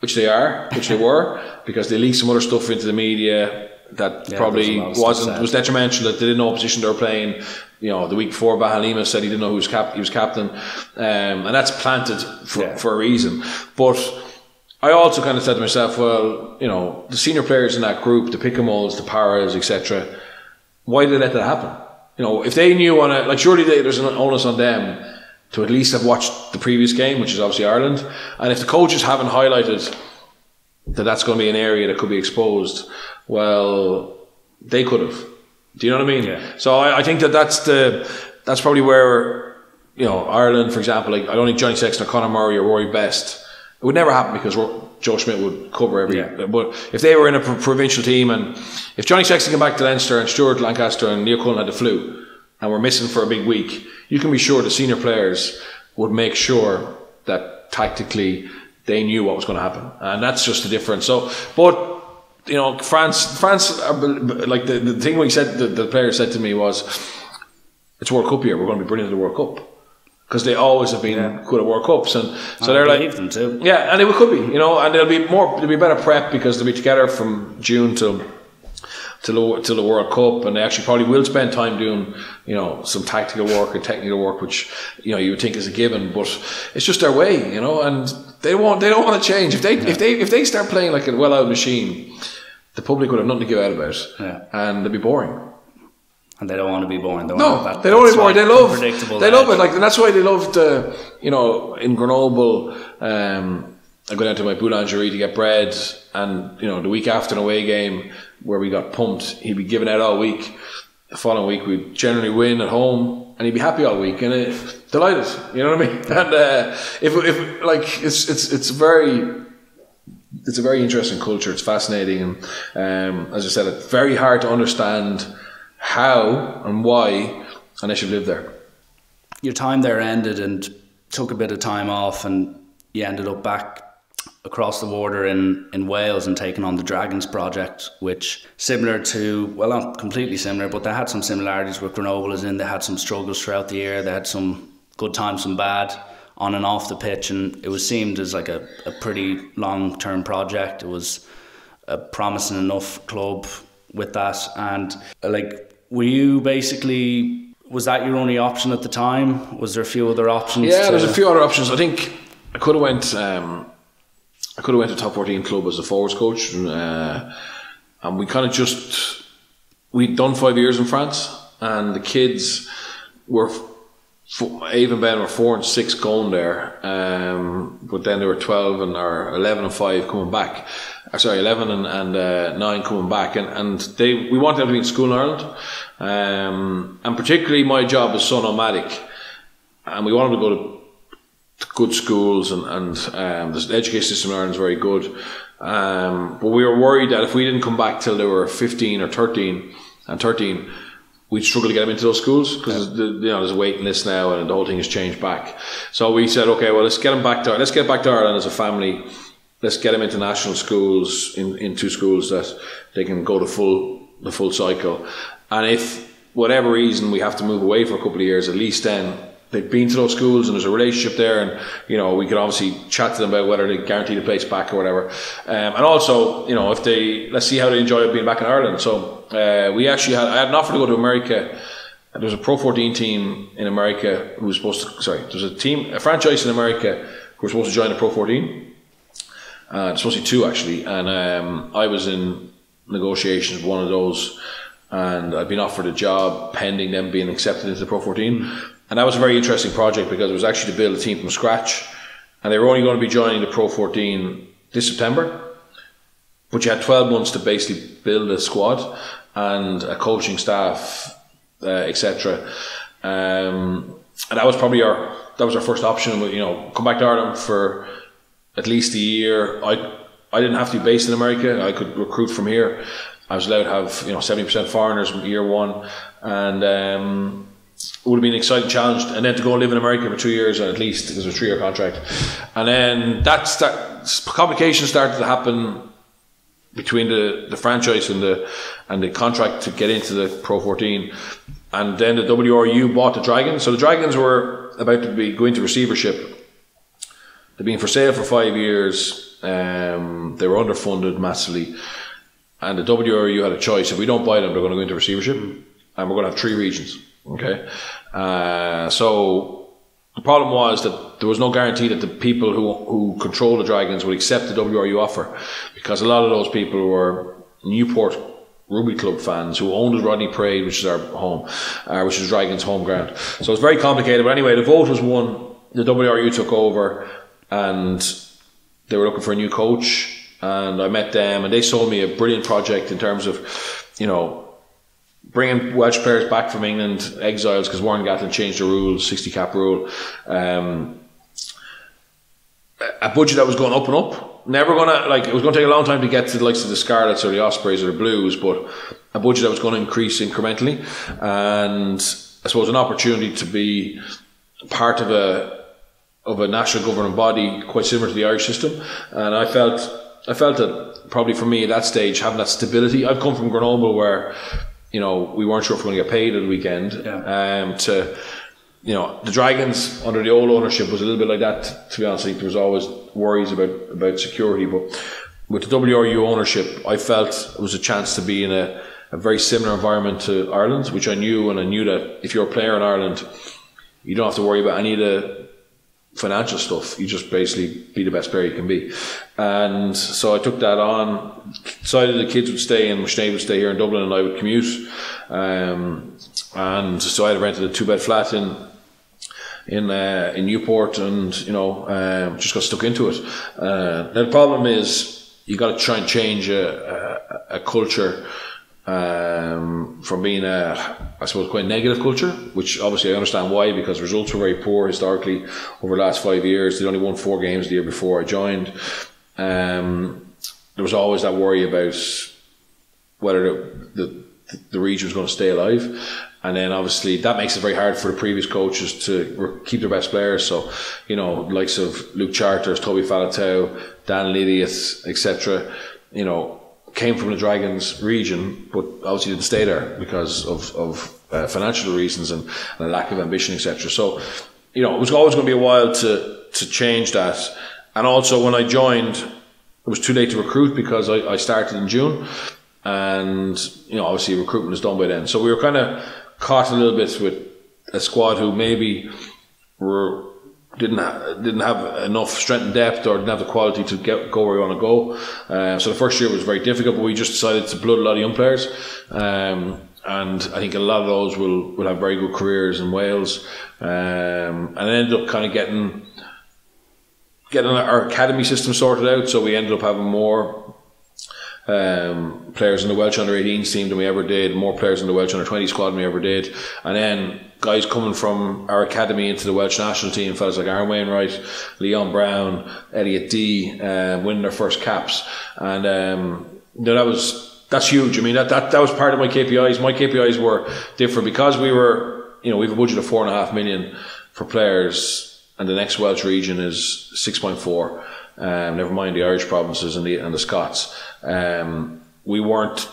Which they are, which they were, because they leaked some other stuff into the media that yeah, probably wasn't was detrimental, that they didn't know what position they were playing. You know, the week before, Bahalima said he didn't know who was cap he was captain, um, and that's planted for, yeah. for a reason. But I also kind of said to myself, well, you know, the senior players in that group, the Picamoles, the Paras, et cetera, why did they let that happen? You know, if they knew on it, like surely they, there's an onus on them to at least have watched the previous game, which is obviously Ireland, and if the coaches haven't highlighted that that's going to be an area that could be exposed, well, they could have. Do you know what I mean? Yeah. So I, I think that that's the that's probably where, you know, Ireland, for example, like I don't think Johnny Sexton or Conor Murray or Rory Best, it would never happen because Joe Schmidt would cover every. Yeah. But if they were in a pro provincial team, and if Johnny Sexton came back to Leinster and Stuart Lancaster and Neil Cullen had the flu and were missing for a big week, you can be sure the senior players would make sure that tactically they knew what was going to happen, and that's just the difference. So, but. you know, France, France, are, like the, the thing we said, the, the player said to me was, it's World Cup year, we're going to be brilliant at the World Cup. Because they always have been yeah. good at World Cups, and so I they're like, them too. yeah, and it could be, you know, and they'll be more, they'll be better prep because they'll be together from June till till till the World Cup, and they actually probably will spend time doing, you know, some tactical work and technical work, which you know you would think is a given, but it's just their way, you know, and they won't, they don't want to change. If they yeah. if they if they start playing like a well-oiled machine, the public would have nothing to give out about, yeah. and they'd be boring. And they don't want to be boring. They no, want that, they don't want to be boring. They love, they love it. Like, and that's why they loved, uh, you know, in Grenoble, um, I go down to my boulangerie to get bread. And, you know, the week after an away game where we got pumped, he'd be giving out all week. The following week, we'd generally win at home and he'd be happy all week. And it, delighted, you know what I mean? Yeah. And uh, if, if, like, it's, it's, it's very... It's a very interesting culture. It's fascinating. And um, as I said, it's very hard to understand how and why, and I should live there. Your time there ended and took a bit of time off, and you ended up back across the border in, in Wales and taking on the Dragons project, which similar to, well, not completely similar, but they had some similarities with Grenoble, as in they had some struggles throughout the year. They had some good times, some bad, on and off the pitch, and it was seemed as like a, a pretty long-term project. It was a promising enough club with that, and like, were you basically, was that your only option at the time? Was there a few other options? Yeah, there's a few other options. I think I could have went, um, I could have went to top fourteen club as a forwards coach. Uh, and we kind of just, we'd done five years in France, and the kids were, Ave and Ben were four and six going there. Um, but then they were twelve and or eleven and five coming back. Sorry, eleven and, and uh, nine coming back, and, and they we wanted them to be in school in Ireland, um, and particularly my job is so nomadic, and we wanted to go to, to good schools, and and um, the education system in Ireland is very good, um, but we were worried that if we didn't come back till they were fifteen or thirteen and thirteen, we'd struggle to get them into those schools because yeah. you know there's a waiting list now, and the whole thing has changed back. So we said, okay, well let's get them back to let's get back to Ireland as a family. Let's get them into national schools, in, in two schools that they can go to full the full cycle. And if whatever reason we have to move away for a couple of years, at least then they've been to those schools and there's a relationship there, and you know we could obviously chat to them about whether they guarantee the place back or whatever. Um, and also, you know, if they let's see how they enjoy being back in Ireland. So uh, we actually had I had an offer to go to America. There was a Pro fourteen team in America who was supposed to sorry, there's a team a franchise in America who were supposed to join the Pro fourteen. Uh, it's supposed to be two actually, and um, I was in negotiations with one of those, and I'd been offered a job pending them being accepted into the Pro fourteen, and that was a very interesting project because it was actually to build a team from scratch, and they were only going to be joining the Pro fourteen this September, but you had twelve months to basically build a squad and a coaching staff, uh, et cetera. Um, and that was probably our that was our first option. You know, come back to Ireland for at least a year. I I didn't have to be based in America. I could recruit from here. I was allowed to have, you know, seventy percent foreigners in year one, and um, it would have been an exciting challenge. And then to go and live in America for two years at least, because it was a three-year contract. And then that's that complications started to happen between the, the franchise and the and the contract to get into the Pro fourteen. And then the W R U bought the Dragons. So the Dragons were about to be going to receivership. They've been for sale for five years. Um, they were underfunded massively, and the W R U had a choice: if we don't buy them, they're going to go into receivership, and we're going to have three regions. Okay, uh, so the problem was that there was no guarantee that the people who who control the Dragons would accept the W R U offer, because a lot of those people were Newport Rugby Club fans who owned the Rodney Parade, which is our home, uh, which is Dragons' home ground. So it's very complicated. But anyway, the vote was won. The W R U took over, and they were looking for a new coach, and I met them, and they sold me a brilliant project in terms of, you know, bringing Welsh players back from England, exiles, because Warren Gatland changed the rules, sixty cap rule. Um, a budget that was going up and up. Never gonna, like, it was gonna take a long time to get to the likes of the Scarlets or the Ospreys or the Blues, but a budget that was gonna increase incrementally. And I suppose an opportunity to be part of a, of a national governing body quite similar to the Irish system, and I felt I felt that probably for me at that stage, having that stability. I've come from Grenoble where, you know, we weren't sure if we were going to get paid at the weekend. Yeah. Um, to, you know, the Dragons under the old ownership was a little bit like that, to be honest. There was always worries about, about security, but with the W R U ownership, I felt it was a chance to be in a, a very similar environment to Ireland, which I knew, and I knew that if you're a player in Ireland, you don't have to worry about any of the financial stuff. You just basically be the best player you can be. And so I took that on. Decided the kids would stay and Sinead would stay here in Dublin and I would commute. Um, and so I had rented a two-bed flat in in uh, in Newport, and you know, um, just got stuck into it. Uh, now the problem is, you got to try and change a, a, a culture um, from being a, I suppose, quite negative culture, which obviously I understand why, because results were very poor historically over the last five years. They'd only won four games the year before I joined. Um, there was always that worry about whether the, the, the region was going to stay alive. And then obviously that makes it very hard for the previous coaches to keep their best players. So, you know, likes of Luke Charters, Toby Faletau, Dan Lydias, et cetera, you know, came from the Dragons region, but obviously didn't stay there because of, of uh, financial reasons and, and a lack of ambition, et cetera. So, you know, it was always going to be a while to, to change that. And also when I joined, it was too late to recruit because I, I started in June. And, you know, obviously recruitment is done by then. So we were kind of caught a little bit with a squad who maybe were didn't ha- didn't have enough strength and depth, or didn't have the quality to get, go where we want to go. Uh, so the first year was very difficult, but we just decided to blood a lot of young players, um, and I think a lot of those will, will have very good careers in Wales, um, and I ended up kind of getting getting our academy system sorted out. So we ended up having more Um, players in the Welsh under eighteens team than we ever did, more players in the Welsh under twenty squad than we ever did, and then guys coming from our academy into the Welsh national team, fellas like Aaron Wainwright, Leon Brown, Elliot D, uh, winning their first caps. And um, you know, that was that's huge. I mean, that, that that was part of my K P Is. My K P Is were different because we were, you know, we have a budget of four and a half million for players, and the next Welsh region is six point four. Um, never mind the Irish provinces and the and the Scots. Um, we weren't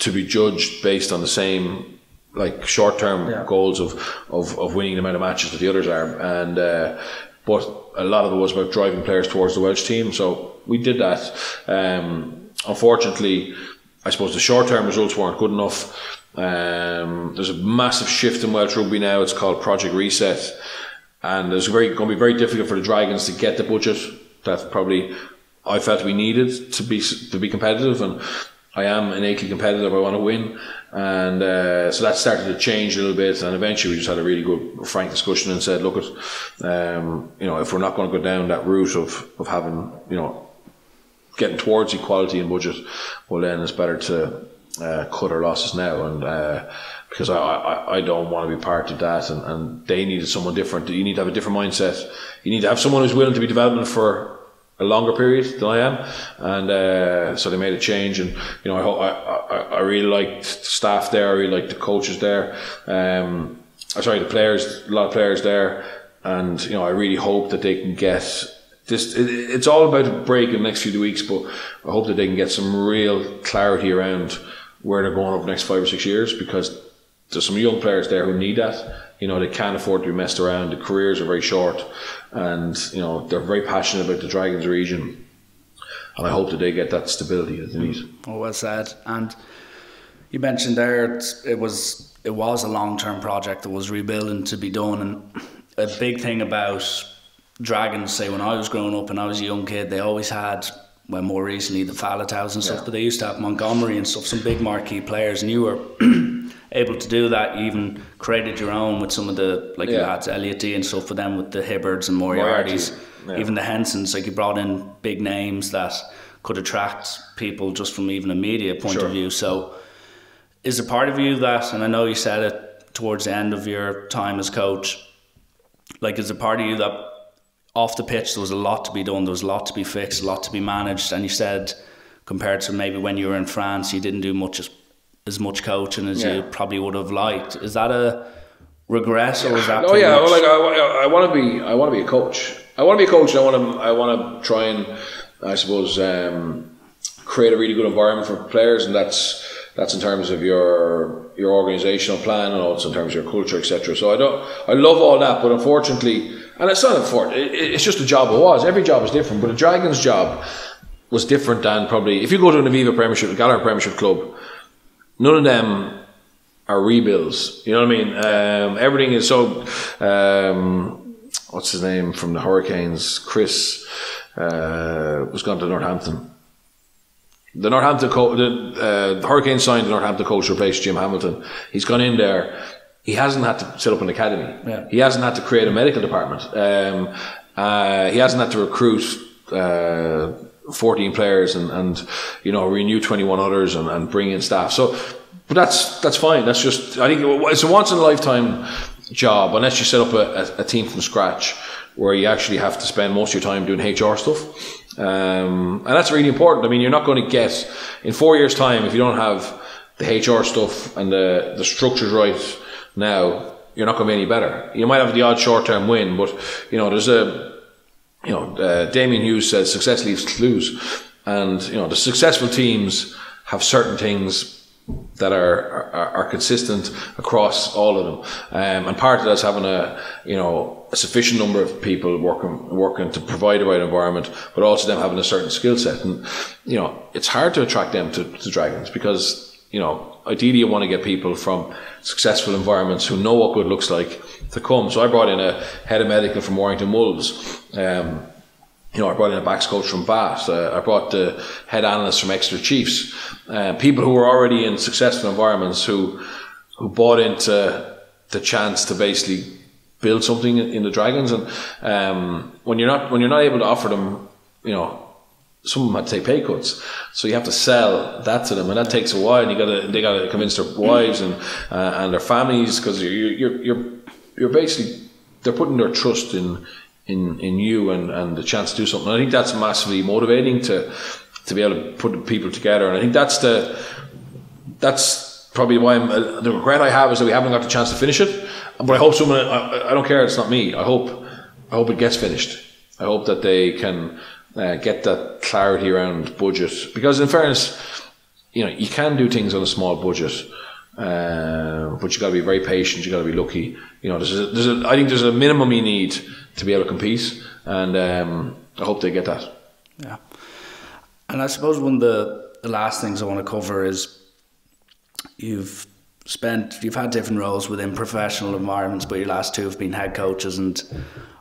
to be judged based on the same like short-term yeah. goals of, of of winning the amount of matches that the others are. And uh, but a lot of it was about driving players towards the Welsh team. So we did that. Um, unfortunately, I suppose the short-term results weren't good enough. Um, there's a massive shift in Welsh rugby now. It's called Project Reset, and it's very going to be very difficult for the Dragons to get the budget that probably I felt we needed to be to be competitive, and I am innately competitive. I want to win, and uh, so that started to change a little bit. And eventually, we just had a really good, frank discussion and said, "Look, at um, you know, if we're not going to go down that route of of having, you know, getting towards equality in budget, well, then it's better to uh, cut our losses now." And uh, because I, I I don't want to be part of that, and, and they needed someone different. You need to have a different mindset. You need to have someone who's willing to be development for a longer period than I am, and uh, so they made a change. And you know, I hope I, I, I really liked the staff there. I really liked the coaches there. Um, sorry, the players, a lot of players there, and you know, I really hope that they can get this. It, it's all about a break in the next few weeks, but I hope that they can get some real clarity around where they're going over the next five or six years, because there's some young players there who need that. You know, they can't afford to be messed around. The careers are very short, and you know, they're very passionate about the Dragons region, and I hope that they get that stability that they need. Oh, well said. And you mentioned there it was it was a long-term project that was rebuilding to be done. And a big thing about Dragons, say when I was growing up and I was a young kid, they always had, well, more recently the Falataus and stuff, yeah. but they used to have Montgomery and stuff, some big marquee players, and you were able to do that. You even created your own with some of the, like yeah. you had Elliot D and stuff with them, with the Hibbards and Moriartys, Moriarty. yeah. even the Hensons. Like you brought in big names that could attract people just from even a media point sure. of view. So is there part of you that, and I know you said it towards the end of your time as coach, like is there part of you that off the pitch there was a lot to be done, there was a lot to be fixed, a lot to be managed, and you said compared to maybe when you were in France you didn't do much as as much coaching as yeah. you probably would have liked. Is that a regret, or is that? Oh yeah, well, like I, I, I want to be. I want to be a coach. I want to be a coach. And I want to. I want to try and I suppose, um, create a really good environment for players, and that's that's in terms of your your organisational plan and also in terms of your culture, et cetera. So I don't, I love all that, but unfortunately, and it's not unfortunate, it, it's just the job it was. Every job is different, but a Dragons job was different than probably if you go to an Aviva Premiership, a Gallagher Premiership club. None of them are rebuilds, you know what I mean? Um, everything is so, um, what's his name from the Hurricanes, Chris, uh, was gone to Northampton. The Northampton coach, the, uh, the Hurricanes signed the Northampton coach to replace Jim Hamilton. He's gone in there. He hasn't had to set up an academy. Yeah. He hasn't had to create a medical department. Um, uh, he hasn't had to recruit, uh, fourteen players and, and, you know, renew twenty-one others and, and bring in staff. So, but that's, that's fine. That's just, I think it's a once in a lifetime job, unless you set up a, a team from scratch where you actually have to spend most of your time doing H R stuff. Um, and that's really important. I mean, you're not going to get in four years time, if you don't have the H R stuff and the, the structures right now, you're not going to be any better. You might have the odd short term win, but you know, there's a, You know, uh, Damien Hughes says success leaves clues, and you know the successful teams have certain things that are are, are consistent across all of them, um, and part of that's having a you know a sufficient number of people working working to provide the right environment, but also them having a certain skill set, and you know it's hard to attract them to, to Dragons because. You know, ideally you want to get people from successful environments who know what good looks like to come. So I brought in a head of medical from Warrington Wolves. Um, you know, I brought in a backs coach from Bath. Uh, I brought the head analyst from Exeter Chiefs. Uh, people who were already in successful environments who who bought into the chance to basically build something in the Dragons. And um, when you're not when you're not able to offer them, you know. Some of them had to take pay cuts, so you have to sell that to them, and that takes a while. And you got to they got to convince their wives and uh, and their families, because you're you're you're you're basically they're putting their trust in in in you and and the chance to do something. And I think that's massively motivating to to be able to put people together. And I think that's the that's probably why I'm, uh, the regret I have is that we haven't got the chance to finish it. But I hope someone I, I don't care. It's not me. I hope I hope it gets finished. I hope that they can. Uh, get that clarity around budget, because in fairness, you know, you can do things on a small budget, uh, but you got to be very patient. You got to be lucky. You know, there's a, there's a, I think there's a minimum you need to be able to compete, and um, I hope they get that. Yeah, and I suppose one of the, the last things I want to cover is you've spent, you've had different roles within professional environments, but your last two have been head coaches, and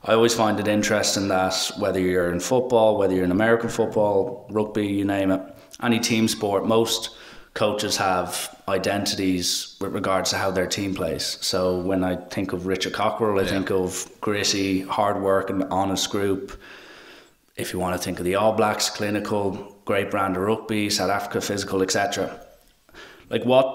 I always find it interesting that whether you're in football, whether you're in American football, rugby, you name it, any team sport, most coaches have identities with regards to how their team plays. So when I think of Richard Cockrell, I yeah. think of gritty, hard work and honest group. If you want to think of the All Blacks, clinical, great brand of rugby, South Africa, physical, et cetera. Like what,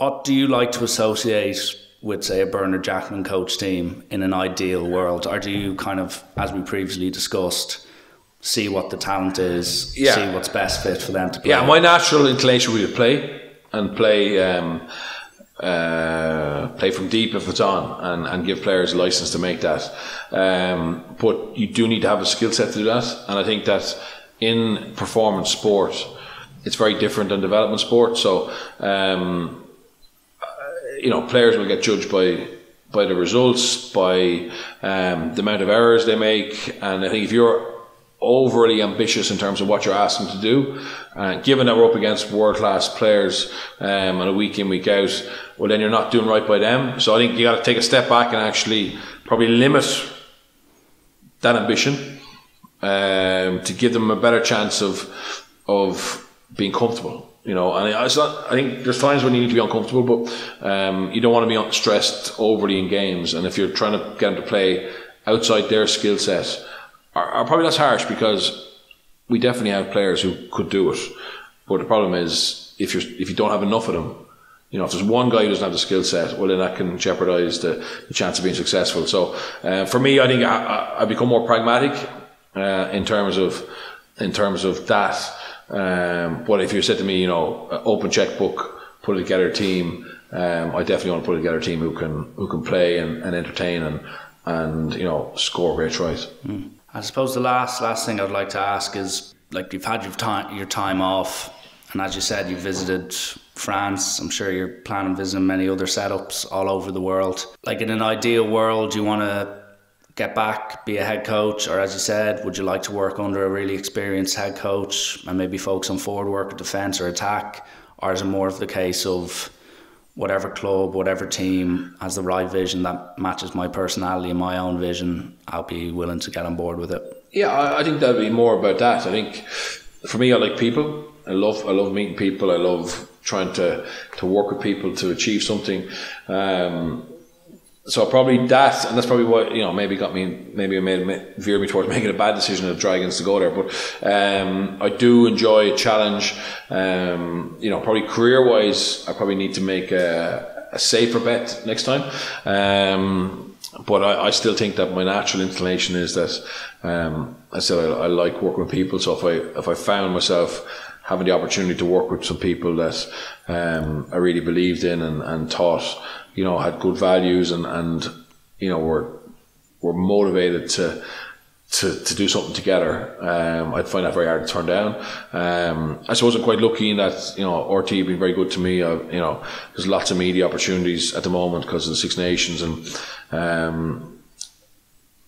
what do you like to associate with, say, a Bernard Jackman coach team in an ideal world? Or do you kind of, as we previously discussed, see what the talent is, yeah. see what's best fit for them to play? Yeah, my natural inclination would be to play, and play um, uh, play from deep if it's on, and, and give players a license to make that. Um, but you do need to have a skill set to do that, and I think that in performance sport, it's very different than development sport, so... Um, you know, players will get judged by by the results, by um, the amount of errors they make, and I think if you're overly ambitious in terms of what you're asking them to do, uh, given that we're up against world-class players um, on a week in, week out, well then you're not doing right by them. So I think you got to take a step back and actually probably limit that ambition um, to give them a better chance of of being comfortable. You know, and it's not, I think there's times when you need to be uncomfortable, but um, you don't want to be stressed overly in games. And if you're trying to get them to play outside their skill set, are, are probably that's harsh, because we definitely have players who could do it. But the problem is if you if you don't have enough of them, you know, if there's one guy who doesn't have the skill set, well then that can jeopardise the, the chance of being successful. So uh, for me, I think I, I, I become more pragmatic uh, in terms of in terms of that. Um, but if you said to me, you know, open checkbook, put a together team, um, I definitely want to put a together team who can who can play and, and entertain and and you know score great tries. Mm. I suppose the last last thing I'd like to ask is like you've had your time, your time off, and as you said, you visited France. I'm sure you're planning on visiting many other setups all over the world. Like, in an ideal world, you want to get back, be a head coach, or as you said, would you like to work under a really experienced head coach and maybe focus on forward work or defence or attack? Or is it more of the case of whatever club, whatever team has the right vision that matches my personality and my own vision, I'll be willing to get on board with it? Yeah, I, I think that'd be more about that. I think for me, I like people. I love I love meeting people. I love trying to, to work with people to achieve something. Um, so probably that, and that's probably what, you know, maybe got me, maybe I made veer me towards making a bad decision at Dragons to go there. But um, I do enjoy a challenge. Um, you know, probably career-wise, I probably need to make a, a safer bet next time. Um, but I, I still think that my natural inclination is that um, I said I, I like working with people. So if I if I found myself having the opportunity to work with some people that um, I really believed in and, and thought, you know, had good values and, and you know, were were motivated to to, to do something together, um, I'd find that very hard to turn down. Um, I suppose I'm quite lucky in that, you know, R T have been very good to me. I, you know, there's lots of media opportunities at the moment because of the Six Nations and um,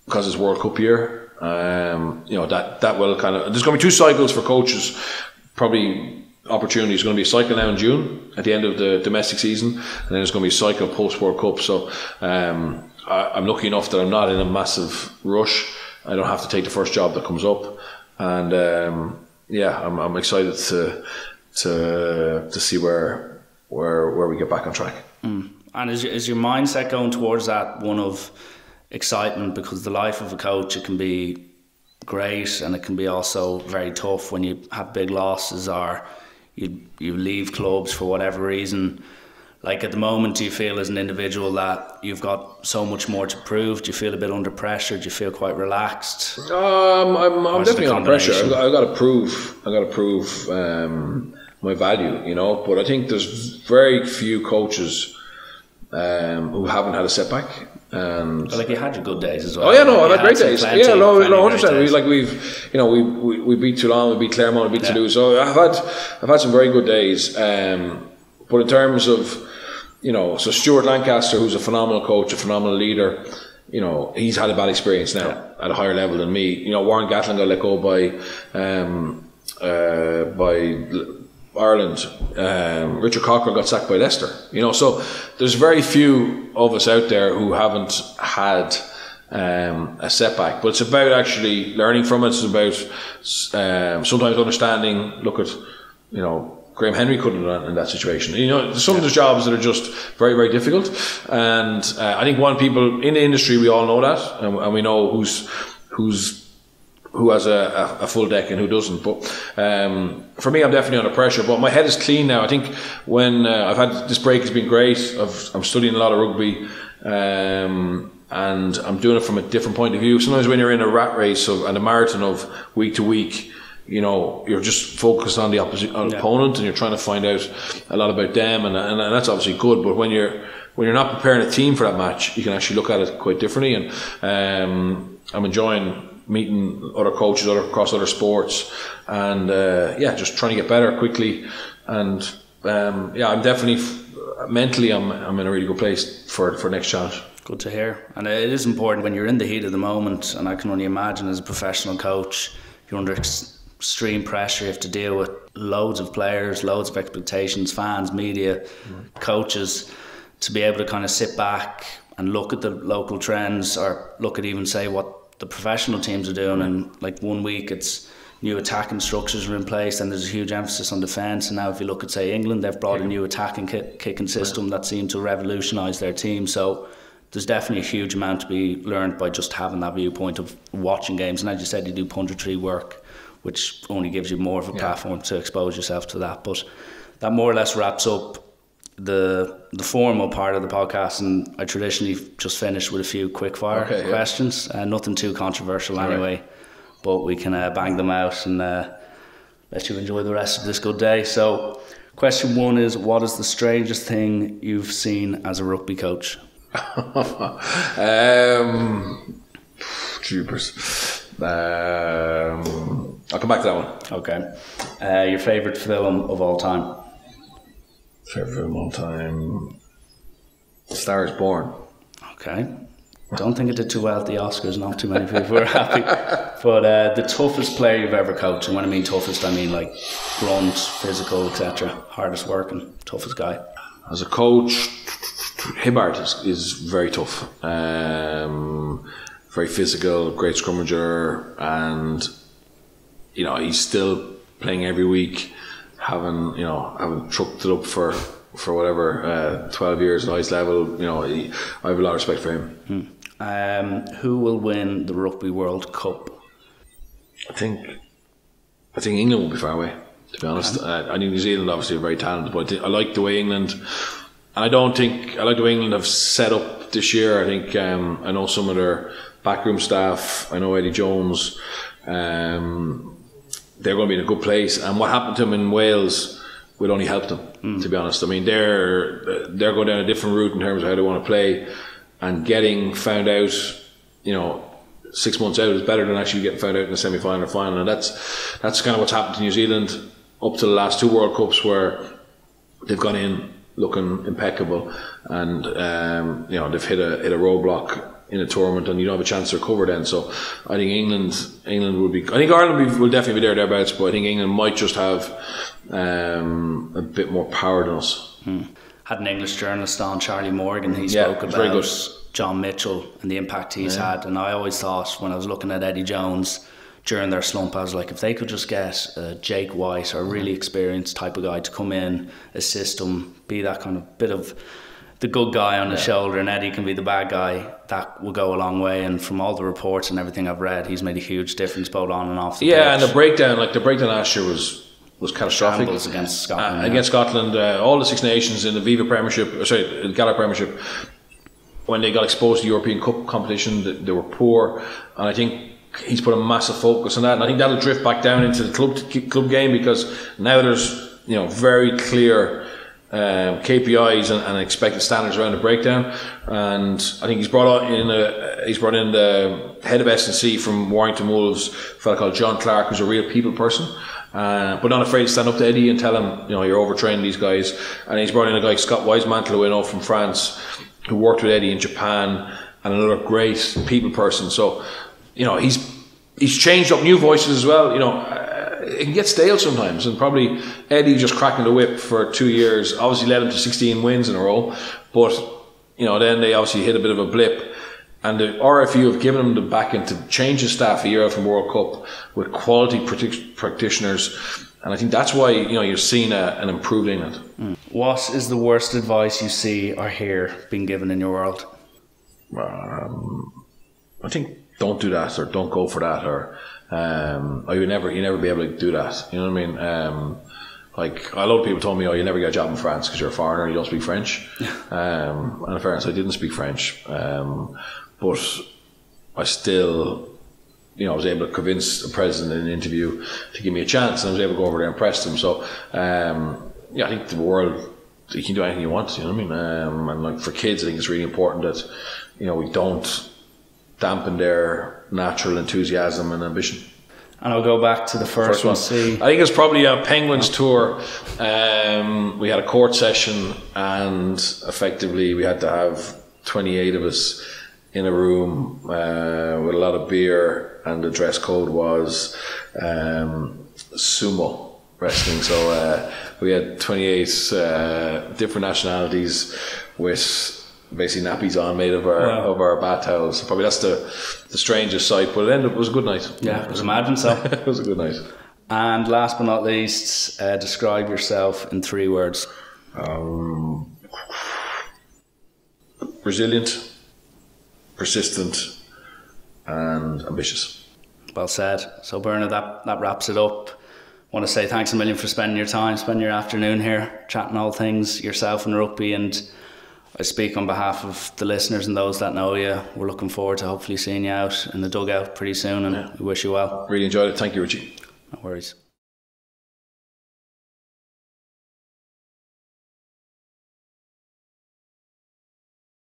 because it's World Cup year. Um, you know, that, that will kind of... There's going to be two cycles for coaches. Probably opportunity is going to be a cycle now in June at the end of the domestic season, and then there's going to be a cycle post World Cup. So um, I, I'm lucky enough that I'm not in a massive rush. I don't have to take the first job that comes up, and um, yeah, I'm, I'm excited to to to see where where where we get back on track. Mm. And is is your mindset going towards that one of excitement? Because the life of a coach, it can be great, and it can be also very tough when you have big losses or you you leave clubs for whatever reason. Like, at the moment, do you feel as an individual that you've got so much more to prove? Do you feel a bit under pressure? Do you feel quite relaxed? Um, I'm, I'm definitely under pressure. I've got, I've got to prove. I've got to prove um, my value, you know. But I think there's very few coaches um, who haven't had a setback. And but like, you had your good days as well. Oh yeah, no, I've had great days. Plenty, yeah, no, no, one hundred percent. We, like we've, you know, we we, we beat Toulon, we beat Clermont, we beat yeah. Toulouse. So I've had, I've had some very good days. Um, but in terms of, you know, so Stuart Lancaster, who's a phenomenal coach, a phenomenal leader, you know, he's had a bad experience now yeah. at a higher level than me. You know, Warren Gatland got let go by, um, uh, by. Ireland. Um, Richard Cockrell got sacked by Leicester. You know, so there's very few of us out there who haven't had um, a setback. But it's about actually learning from it. It's about um, sometimes understanding. Look at, you know, Graham Henry couldn't have done in that situation. You know, some of the jobs that are just very, very difficult. And uh, I think one people in the industry, we all know that, and, and we know who's who's. who has a, a full deck and who doesn't. But um, for me, I'm definitely under pressure, but my head is clean now. I think when uh, I've had this break, has been great. I've, I'm studying a lot of rugby, um, and I'm doing it from a different point of view. Sometimes when you're in a rat race of, and a marathon of week to week, you know, you're just focused on the opposite on yeah. opponent, and you're trying to find out a lot about them, and, and, and that's obviously good. But when you're when you're not preparing a team for that match, you can actually look at it quite differently, and um, I'm enjoying meeting other coaches other, across other sports, and uh, yeah, just trying to get better quickly. And um, yeah, I'm definitely mentally I'm, I'm in a really good place for, for next challenge. Good to hear. And it is important when you're in the heat of the moment, and I can only imagine as a professional coach, you're under extreme pressure. You have to deal with loads of players, loads of expectations, fans, media, mm. coaches. To be able to kind of sit back and look at the local trends, or look at even say what the professional teams are doing, and like one week it's new attacking structures are in place, and there's a huge emphasis on defence. And now if you look at, say, England, they've brought a new attacking kick, kicking system that seemed to revolutionise their team. So there's definitely a huge amount to be learned by just having that viewpoint of watching games. And as you said, you do punditry work, which only gives you more of a yeah. platform to expose yourself to that. But that more or less wraps up the the formal part of the podcast, and I traditionally just finish with a few quickfire okay, questions. Yeah. Uh, nothing too controversial All anyway, right. but we can uh, bang them out and uh, let you enjoy the rest of this good day. So, question one is: what is the strangest thing you've seen as a rugby coach? um, jeepers. Um, I'll come back to that one. Okay. Uh, your favourite film of all time? Favourite film of all time? A Star Is Born. Okay. Don't think it did too well at the Oscars. Not too many people were happy. But uh, the toughest player you've ever coached, and when I mean toughest, I mean like grunt, physical, et cetera. Hardest working, toughest guy. As a coach, Hibbard is, is very tough. Um, very physical, great scrummager, and you know he's still playing every week, having you know having trucked it up for. for whatever, uh, twelve years at highest level, you know, he, I have a lot of respect for him. Hmm. Um, who will win the Rugby World Cup? I think I think England will be far away, to be honest. Okay. Uh, I think New Zealand obviously are very talented, but I, think, I like the way England, and I don't think, I like the way England have set up this year. I think, um, I know some of their backroom staff, I know Eddie Jones, um, they're going to be in a good place, and what happened to them in Wales will only help them, mm. to be honest. I mean, they're they're going down a different route in terms of how they want to play, and getting found out, you know, six months out is better than actually getting found out in the semi-final or final, and that's that's kind of what's happened to New Zealand up to the last two World Cups, where they've gone in looking impeccable, and um, you know they've hit a hit a roadblock in a tournament, and you don't have a chance to recover then. So I think England, England will be. I think Ireland will definitely be there thereabouts, but I think England might just have um, a bit more power than us. Hmm. Had an English journalist on, Charlie Morgan. He spoke yeah, about John Mitchell and the impact he's yeah. had. And I always thought, when I was looking at Eddie Jones during their slump, I was like, if they could just get uh, Jake White, or a really experienced type of guy, to come in, assist them, be that kind of bit of the good guy on the yeah. shoulder, and Eddie can be the bad guy, that will go a long way. And from all the reports and everything I've read, he's made a huge difference both on and off the yeah pitch. And the breakdown like the breakdown last year was was catastrophic against Scotland uh, yeah. against Scotland uh, all the Six Nations in the Viva Premiership or sorry the Gala Premiership. When they got exposed to European Cup competition, they, they were poor, and I think he's put a massive focus on that, and I think that'll drift back down into the club club game, because now there's you know very clear Um, K P Is and, and expected standards around the breakdown, and I think he's brought in a, he's brought in the head of S and C from Warrington Wolves, a fellow called John Clark, who's a real people person, uh, but not afraid to stand up to Eddie and tell him, you know, you're overtraining these guys. And he's brought in a guy like Scott Wisemantle, who I know from France, who worked with Eddie in Japan, and another great people person. So, you know, he's he's changed up, new voices as well. You know. It can get stale sometimes, and probably Eddie just cracking the whip for two years obviously led him to sixteen wins in a row, but you know then they obviously hit a bit of a blip, and the R F U have given him the backing to change his staff a year out from World Cup with quality practitioners, and I think that's why you know you're seeing a, an improved England. Mm. What is the worst advice you see or hear being given in your world? Um, I think don't do that, or don't go for that, or Um, oh, you never, you never be able to do that. You know what I mean? Um, like a lot of people told me, "Oh, you never get a job in France because you're a foreigner and you don't speak French." um, and in fairness, I didn't speak French, um, but I still, you know, I was able to convince the president in an interview to give me a chance, and I was able to go over there and impress them. So, um, yeah, I think the world, you can do anything you want. You know what I mean? Um, and like for kids, I think it's really important that you know we don't dampen their natural enthusiasm and ambition. And I'll go back to the first, first one. See. I think it's probably a Penguins tour. Um, we had a court session, and effectively we had to have twenty-eight of us in a room uh, with a lot of beer, and the dress code was um, sumo wrestling. So uh, we had twenty-eight uh, different nationalities with basically nappies on made of our wow. of our bath towels. Probably that's the the strangest sight, but it ended up, it was a good night. Yeah, it was imagine so. It was a good night. And last but not least, uh, describe yourself in three words. Um, resilient, persistent, and ambitious. Well said. So Bernard, that, that wraps it up. I want to say thanks a million for spending your time, spending your afternoon here, chatting all things yourself and rugby, and I speak on behalf of the listeners and those that know you. We're looking forward to hopefully seeing you out in the dugout pretty soon, and yeah. we wish you well. Really enjoyed it. Thank you, Richie. No worries.